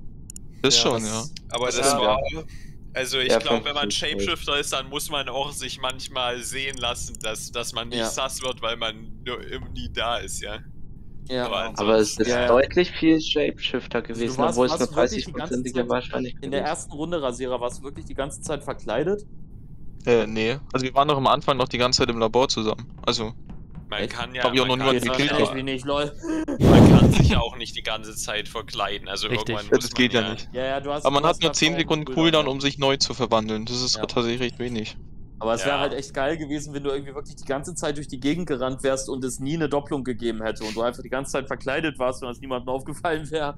Das ja, schon, das, ja. Aber das, das war. Ja. Also ich ja, glaube, wenn man Shapeshifter ist, dann muss man auch sich manchmal sehen lassen, dass, dass man nicht ja. sass wird, weil man nur nie da ist, ja. Ja, aber, also, aber es ist ja, deutlich viel Shapeshifter gewesen, warst, obwohl es nur dreißig Prozent wahrscheinlich in der ersten Runde, Rasierer, warst du wirklich die ganze Zeit verkleidet? Äh, nee. Also wir waren doch am Anfang noch die ganze Zeit im Labor zusammen. Also. Man kann ja, man kann sich ja auch nicht die ganze Zeit verkleiden, also Richtig. irgendwann muss das geht man ja, ja nicht. Ja, ja, du hast aber man hat nur zehn Sekunden Cooldown, um sich neu zu verwandeln, das ist ja. tatsächlich recht wenig. Aber es ja. wäre halt echt geil gewesen, wenn du irgendwie wirklich die ganze Zeit durch die Gegend gerannt wärst und es nie eine Doppelung gegeben hätte und du einfach die ganze Zeit verkleidet warst und es niemandem aufgefallen wäre.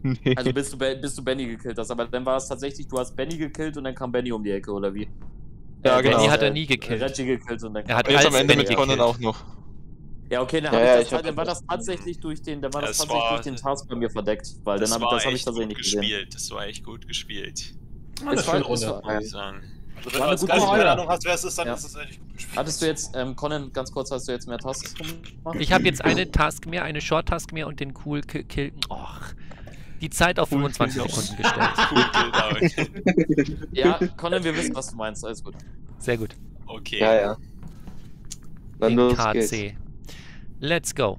Nee. Also bis du, bis du Benny gekillt hast, aber dann war es tatsächlich, du hast Benny gekillt und dann kam Benny um die Ecke, oder wie? Ja, ja genau. Benny hat er nie gekillt. Reggie gekillt und dann kam er hat alles am Ende mit Conan auch noch. Ja, okay, dann, ja, ja, das, dann war das tatsächlich durch den, dann war das, das tatsächlich war, durch den Task bei mir verdeckt, weil dann habe ich das habe ich tatsächlich nicht gespielt. Gesehen. Das war echt gut gespielt. Ja, das, das war, das war, muss ich sagen. Also, wenn du jetzt gar keine Ahnung hast, wer es ist, dann ja. ist das eigentlich gut gespielt. Hattest du jetzt, ähm, Conan, ganz kurz, hast du jetzt mehr Tasks gemacht? Ich habe jetzt eine Task mehr, eine Short Task mehr und den Cool Kill. Och. Die Zeit auf fünfundzwanzig Sekunden gestellt. Cool ja, Conan, wir wissen, was du meinst, alles gut. Sehr gut. Okay. Ja, ja. Dann in los K C. Geht's. Let's go.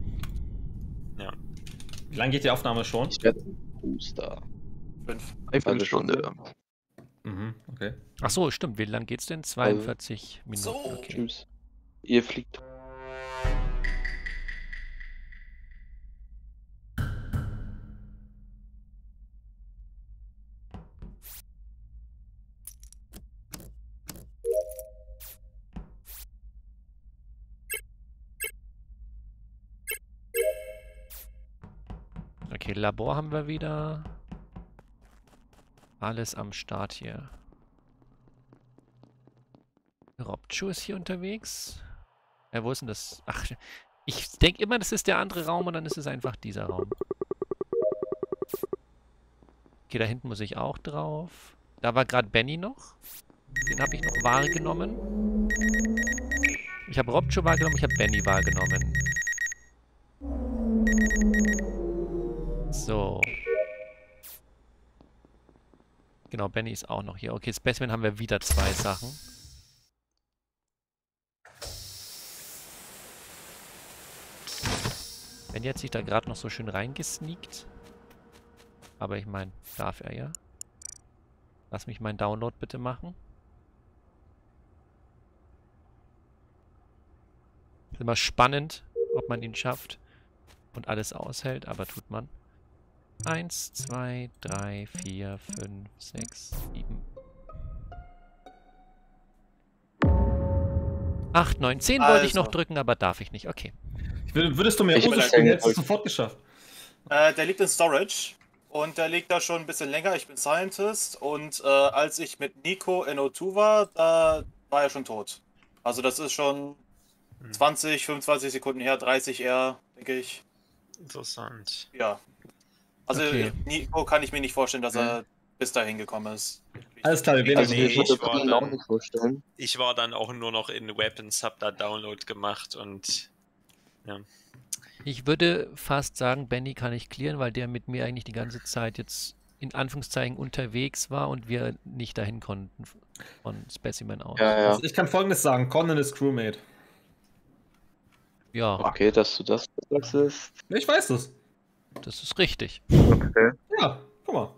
Ja. Wie lange geht die Aufnahme schon? Ich werde Booster. Fünf. Eine Stunde. Mhm, okay. Ach so, stimmt. Wie lange geht's denn? zweiundvierzig Minuten. So, okay. Tschüss. Ihr fliegt. Okay, Labor haben wir wieder. Alles am Start hier. Robju ist hier unterwegs. Ja, wo ist denn das? Ach, ich denke immer, das ist der andere Raum und dann ist es einfach dieser Raum. Okay, da hinten muss ich auch drauf. Da war gerade Benny noch. Den habe ich noch wahrgenommen. Ich habe Robju wahrgenommen, ich habe Benny wahrgenommen. So. Genau, Benny ist auch noch hier. Okay, Specimen haben wir wieder zwei Sachen. Benny hat sich da gerade noch so schön reingesneakt. Aber ich meine, darf er ja. Lass mich meinen Download bitte machen. Ist immer spannend, ob man ihn schafft und alles aushält, aber tut man. eins, zwei, drei, vier, fünf, sechs, sieben, acht, neun, zehn wollte ich noch drücken, aber darf ich nicht. Okay. Ich will, würdest du mir Uso spielen, hättest du es sofort geschafft. Äh, der liegt in Storage und der liegt da schon ein bisschen länger. Ich bin Scientist und äh, als ich mit Nico in O zwei war, da war er schon tot. Also das ist schon hm. zwanzig, fünfundzwanzig Sekunden her, dreißig eher, denke ich. Interessant. Ja. Also, okay. Nico kann ich mir nicht vorstellen, dass er mhm. bis dahin gekommen ist. Alles klar, wir werden also, nee, ich, war dann, vorstellen. ich war dann auch nur noch in Weapons, hab da Download gemacht und ja. Ich würde fast sagen, Benny kann ich clearen, weil der mit mir eigentlich die ganze Zeit jetzt in Anführungszeichen unterwegs war und wir nicht dahin konnten von Specimen aus. Ja, ja. Also ich kann Folgendes sagen, Conan ist Crewmate. Ja. Okay, dass du das sagst ist... Ich weiß es. Das ist richtig. Okay. Ja, guck mal.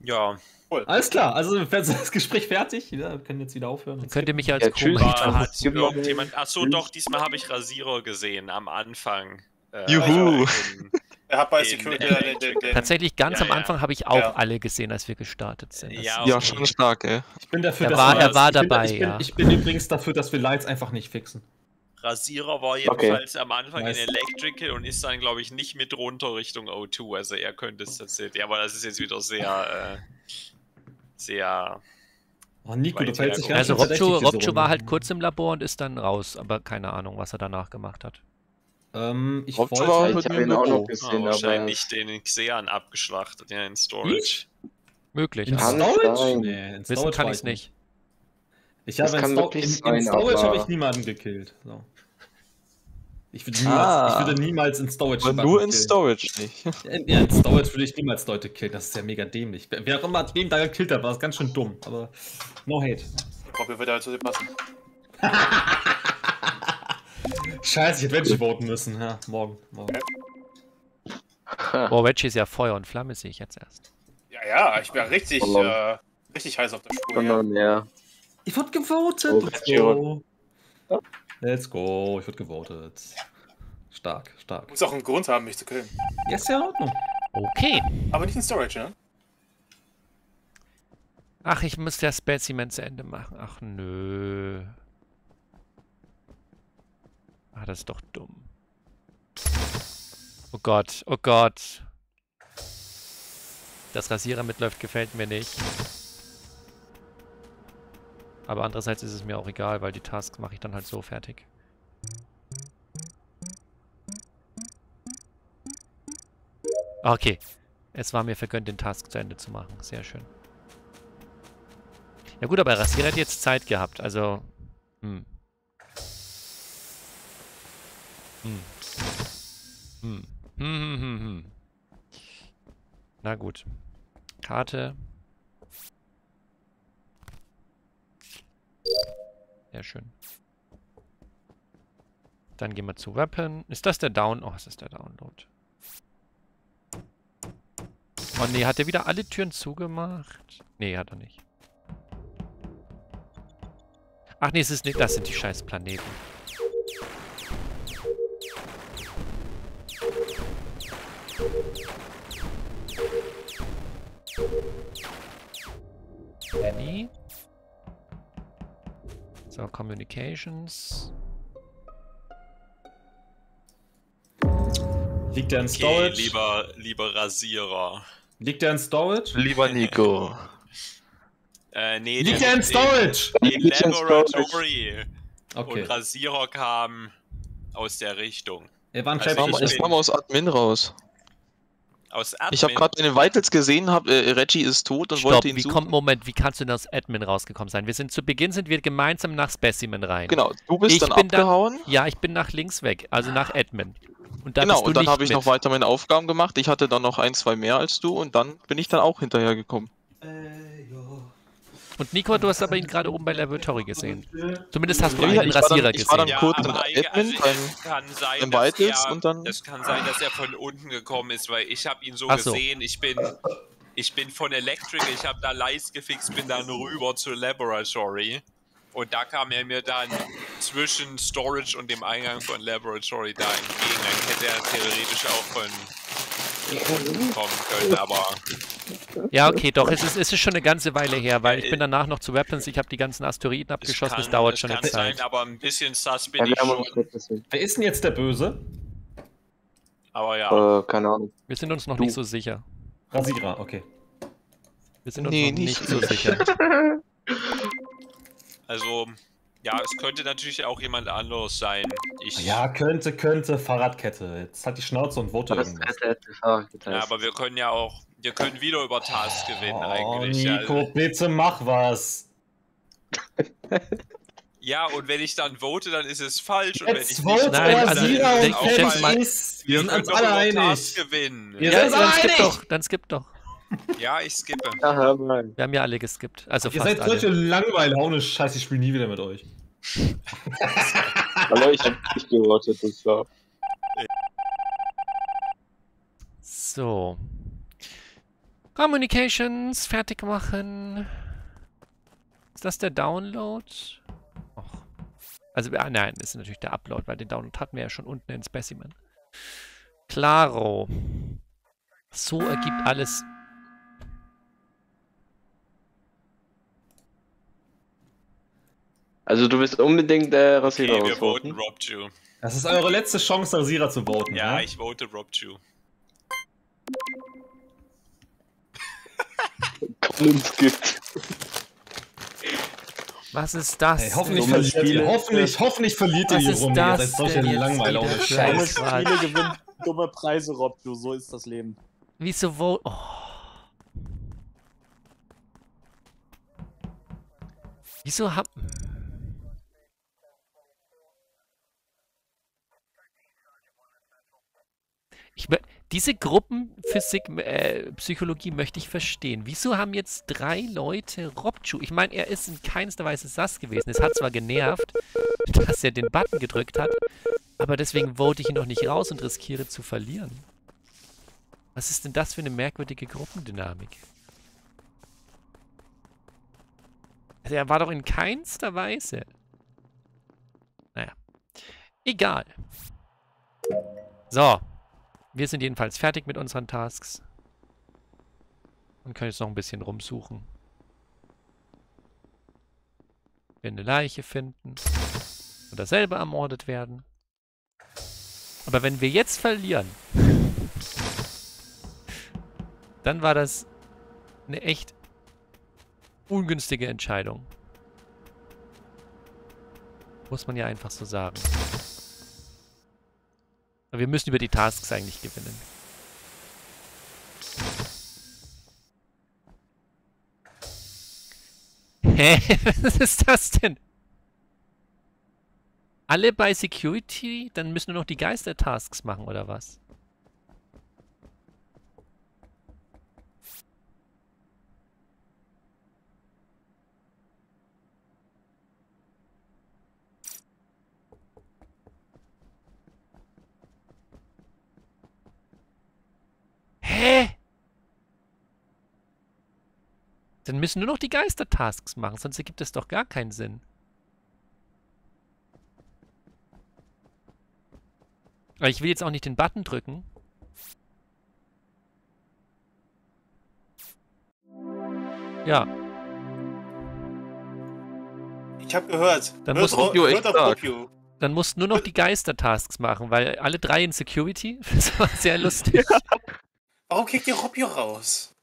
Ja. Cool. Alles klar, also das Gespräch fertig. Ja, wir können jetzt wieder aufhören. Dann könnt ihr mich als ja, Crewmate... Hat überhaupt jemand... Achso, doch, diesmal habe ich Rasierer gesehen am Anfang. Äh, Juhu! In, er hat bei Security den, den, den, tatsächlich ganz ja, am Anfang ja. habe ich auch ja. alle gesehen, als wir gestartet sind. Das ja, okay. ja, schon stark, ey. Ich bin dafür, er dass war, wir, er war ich dabei, bin, ich, ja. bin, ich bin übrigens dafür, dass wir Lights einfach nicht fixen. Rasierer war jedenfalls okay. am Anfang nice. in Electrical und ist dann, glaube ich, nicht mit runter Richtung O zwei. Also er könnte es tatsächlich. Ja, aber das ist jetzt wieder sehr, äh, sehr... Oh, Nico, du fällst dich ganz. Also Robju war halt kurz im Labor und ist dann raus, aber keine Ahnung, was er danach gemacht hat. Ähm, ich Robju wollte auch mit ich den auch noch gesehen, oh, wahrscheinlich aber... den Xehan abgeschlachtet, ja, in Storage. Hm? Möglich. In Storage? Nee, in Storage kann ich es nicht. Ich habe in, Sto in, sein, in Storage aber... habe ich niemanden gekillt. So. Ich, würde niemals, ah. ich würde niemals in Storage. Aber nur in killen. Storage nicht. In, in Storage würde ich niemals Leute killen, das ist ja mega dämlich. Wer auch immer wem da gekillt hat, war es ganz schön dumm, aber no hate. Ich glaube, wir würden halt zu dir passen. Scheiße, ich hätte Reggie voten müssen. Ja, morgen. morgen. Boah, Reggie ist ja Feuer und Flamme, sehe ich jetzt erst. Ja, ja, ich bin richtig, äh, richtig heiß auf der Spur. Ja. Ja. Ich wurde gewotet. Oh, let's go. Ja. Let's go, ich wurde gewotet. Stark, stark. Muss auch einen Grund haben, mich zu killen. Ja, ist ja in Ordnung. Okay. Aber nicht in Storage, ne? Ach, ich muss ja Specimen zu Ende machen. Ach, nö. Ah, das ist doch dumm. Oh Gott, oh Gott. Dass Rasierer mitläuft, gefällt mir nicht. Aber andererseits ist es mir auch egal, weil die Tasks mache ich dann halt so fertig. Okay. Es war mir vergönnt, den Task zu Ende zu machen. Sehr schön. Ja gut, aber Rasierer hat jetzt Zeit gehabt, also... Hm. Hm. Hm. Hm, hm, hm, hm. Na gut. Karte. Sehr schön. Dann gehen wir zu Weapon. Ist das der Down? Oh, es ist der Download. Oh nee, hat er wieder alle Türen zugemacht? Nee, hat er nicht. Ach nee, es ist nicht. Das sind die scheiß Planeten. Benny. So, Communications. Liegt er in Storage? Okay, lieber, lieber Rasierer. Liegt er in Storage? Lieber Nico. äh, nee, Liegt er in Storage? In Laboratory. Okay. Und Rasierer kam aus der Richtung. Er war also ich kam aus Admin raus. Aus Admin. Ich habe gerade in den Vitals gesehen, hab, äh, Reggie ist tot und Stopp, wollte ihn wie suchen. Kommt, Moment, wie kannst du denn aus Admin rausgekommen sein? Wir sind zu Beginn sind wir gemeinsam nach Specimen rein. Genau, du bist ich dann abgehauen. Da, ja, ich bin nach links weg, also nach Admin. Und dann genau, bist du und dann habe ich mit. noch weiter meine Aufgaben gemacht. Ich hatte dann noch ein, zwei mehr als du und dann bin ich dann auch hinterhergekommen. Und Nico, du hast aber ihn gerade oben bei Laboratory gesehen. Zumindest hast du ja, einen Rasierer gesehen. Ich war dann, ich war dann ja, kurz im Admin, also im Vitals und dann... Es kann sein, dass er von unten gekommen ist, weil ich habe ihn so, so gesehen, ich bin, ich bin von Electrical, ich habe da Lights gefixt, bin dann rüber zu Laboratory. Und da kam er mir dann zwischen Storage und dem Eingang von Laboratory da entgegen. Dann hätte er theoretisch auch von... kommen könnte, aber... Ja, okay, doch, es ist, es ist schon eine ganze Weile her, weil ich bin danach noch zu Weapons, ich habe die ganzen Asteroiden abgeschossen, das, kann, das dauert das schon eine Zeit. Sein, aber ein bisschen sus bin ja, ich schon. Wer ist denn jetzt der Böse? Aber ja. Äh, keine Ahnung. Wir sind uns noch du. nicht so sicher. Rasierer, okay. Wir sind uns nee, noch nicht, nicht so sicher. Also... Ja, es könnte natürlich auch jemand anderes sein. Ich ja, könnte, könnte, Fahrradkette. Jetzt hat die Schnauze und Worte irgendwas. Ja, aber wir können ja auch, wir können wieder über Tasks gewinnen oh, eigentlich. Nico, ja. Bitte mach was. Ja, und wenn ich dann vote, dann ist es falsch. Und jetzt wenn ich nicht, nein, also ich schätze mal, wir sind uns alle einig. Gewinnen. Wir ja, sind dann skip doch, dann skip doch. Ja, ich skippe. Aha, nein. Wir haben ja alle geskippt. Also ihr seid solche Langweiler, ohne Scheiß, ich spiele nie wieder mit euch. Hallo, ich hab nicht gewartet, das war. So. Communications fertig machen. Ist das der Download? Och. Also, ah, nein, das ist natürlich der Upload, weil den Download hatten wir ja schon unten in Specimen. Claro. So ergibt alles. Also du willst unbedingt äh, Rasierer okay, wir voten Robju. Das ist eure letzte Chance, Rasierer zu voten. Ja, ne? Ich vote Robju. Colin skippt. Was ist das? Hey, hoffentlich, so verliert Spiele, hoffentlich, hoffentlich verliert ihr hier rum. Ihr seid solche Langweiler ohne Scheiß. Spiele gewinnen dumme Preise, Robju. So ist das Leben. Wieso vote? Oh. Wieso hab... Ich, diese Gruppenphysik, äh, Psychologie möchte ich verstehen. Wieso haben jetzt drei Leute Robju? Ich meine, er ist in keinster Weise sass gewesen. Es hat zwar genervt, dass er den Button gedrückt hat, aber deswegen vote ich ihn noch nicht raus und riskiere zu verlieren. Was ist denn das für eine merkwürdige Gruppendynamik? Also er war doch in keinster Weise. Naja. Egal. So. Wir sind jedenfalls fertig mit unseren Tasks. Und können jetzt noch ein bisschen rumsuchen. Wir eine Leiche finden. Oder selber ermordet werden. Aber wenn wir jetzt verlieren, dann war das eine echt ungünstige Entscheidung. Muss man ja einfach so sagen. Wir müssen über die Tasks eigentlich gewinnen. Hä? Was ist das denn? Alle bei Security? Dann müssen nur noch die Geister-Tasks machen, oder was? Hä? Dann müssen nur noch die Geister-Tasks machen, sonst ergibt es doch gar keinen Sinn. Aber ich will jetzt auch nicht den Button drücken. Ja. Ich hab gehört. Dann hört auf Robju, ich sag. Dann musst nur noch die Geister-Tasks machen, weil alle drei in Security. Das war sehr lustig. Warum kriegt ihr Robju raus?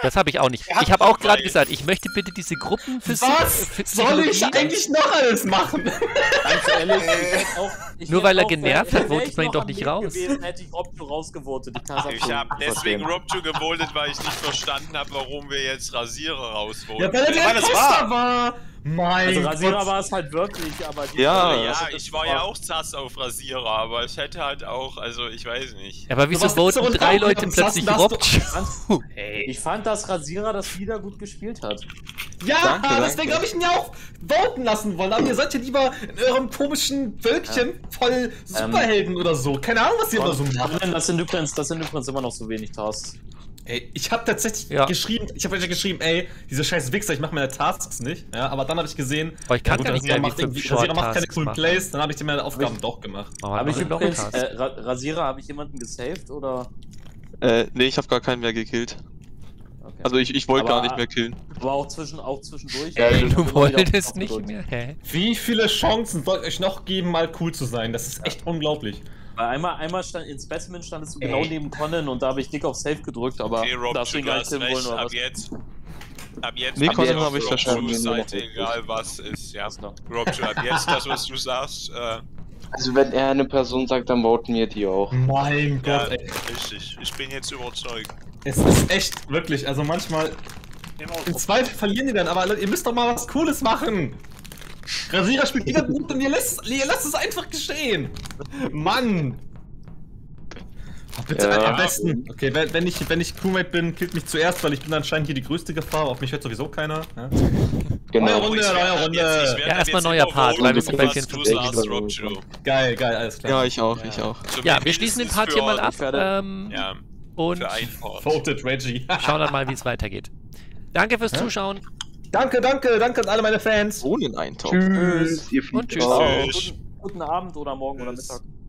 Das habe ich auch nicht. Ich habe auch gerade gesagt, ich möchte bitte diese Gruppen für Was für soll ich eigentlich noch alles machen? Ganz ehrlich, ich hätte auch, ich nur weil er genervt hat, votet man ihn doch nicht raus. Gewesen, hätte ich Robju rausgevotet. Ich, ich habe deswegen Robju gewotet, weil ich nicht verstanden habe, warum wir jetzt Rasierer rausvoten. Ja, weil er der Imposter war! Mein also Rasierer war es halt wirklich, aber... Die ja, ja, ja ich war ja auch zass auf Rasierer, aber ich hätte halt auch, also ich weiß nicht. Aber wieso voten so drei Leute plötzlich Robju? Hey. Ich fand, dass Rasierer das wieder gut gespielt hat. Ja, danke, deswegen habe ich ihn ja auch voten lassen wollen, aber ihr seid ja lieber in eurem komischen Wölkchen ja. voll Superhelden ähm, oder so. Keine Ahnung, was ihr da so macht. Das sind übrigens, das sind übrigens immer noch so wenig Tasks. Ey, ich hab tatsächlich ja. geschrieben, ich hab euch ja geschrieben, ey, diese scheiß Wichser, ich mach meine Tasks nicht, ja, aber dann habe ich gesehen, aber ich kann ja, gut, nicht Rasierer, macht, Rasierer macht keine coolen Plays, dann habe ich dir meine Aufgaben ich, doch gemacht. Oh, hab ich übrigens, äh, Ra Rasierer, habe ich jemanden gesaved, oder? Äh, nee, ich hab gar keinen mehr gekillt. Okay. Also ich, ich wollte gar nicht mehr killen. Aber auch, zwischen, auch zwischendurch. Ja, ey, du wolltest nicht mehr, hä? Wie viele Chancen soll ich euch noch geben, mal cool zu sein? Das ist echt ja. unglaublich. Einmal, einmal stand, in Specimen standest du Ey. genau neben Conan und da habe ich dick auf Safe gedrückt, aber okay, Robju, du hast recht, ab jetzt. Ab jetzt, nee, ab jetzt habe ich Robju's Seite, egal was ist. Ja, Robju, ab jetzt das, was du sagst. Äh, also wenn er eine Person sagt, dann voten wir die auch. Mein ja, Gott, ey. Richtig, ich bin jetzt überzeugt. Es ist echt, wirklich, also manchmal... Im Zweifel verlieren die dann, aber ihr müsst doch mal was Cooles machen! Rasierer spielt wieder gut und ihr lasst, ihr lasst es einfach geschehen! Mann! Oh, bitte ja. Am besten. Okay, wenn, wenn ich wenn ich Crewmate bin, killt mich zuerst, weil ich bin anscheinend hier die größte Gefahr. Auf mich hört sowieso keiner. Ja. Genau. Neue Runde, neue Runde. Jetzt, ja, erstmal neuer Part, weil wir sind bei fünfzehn. Geil, geil, alles klar. Ja, ich auch, ja. ich auch. Ja, wir schließen den Part hier mal ab. Ähm, ja. Und voted Reggie. Schauen dann mal, wie es weitergeht. Danke fürs Hä? Zuschauen. Danke, danke, danke an alle meine Fans. Ohne den Eintopf. Tschüss. Ihr und tschüss. Tschüss. Guten, guten Abend oder morgen tschüss. Oder Mittag.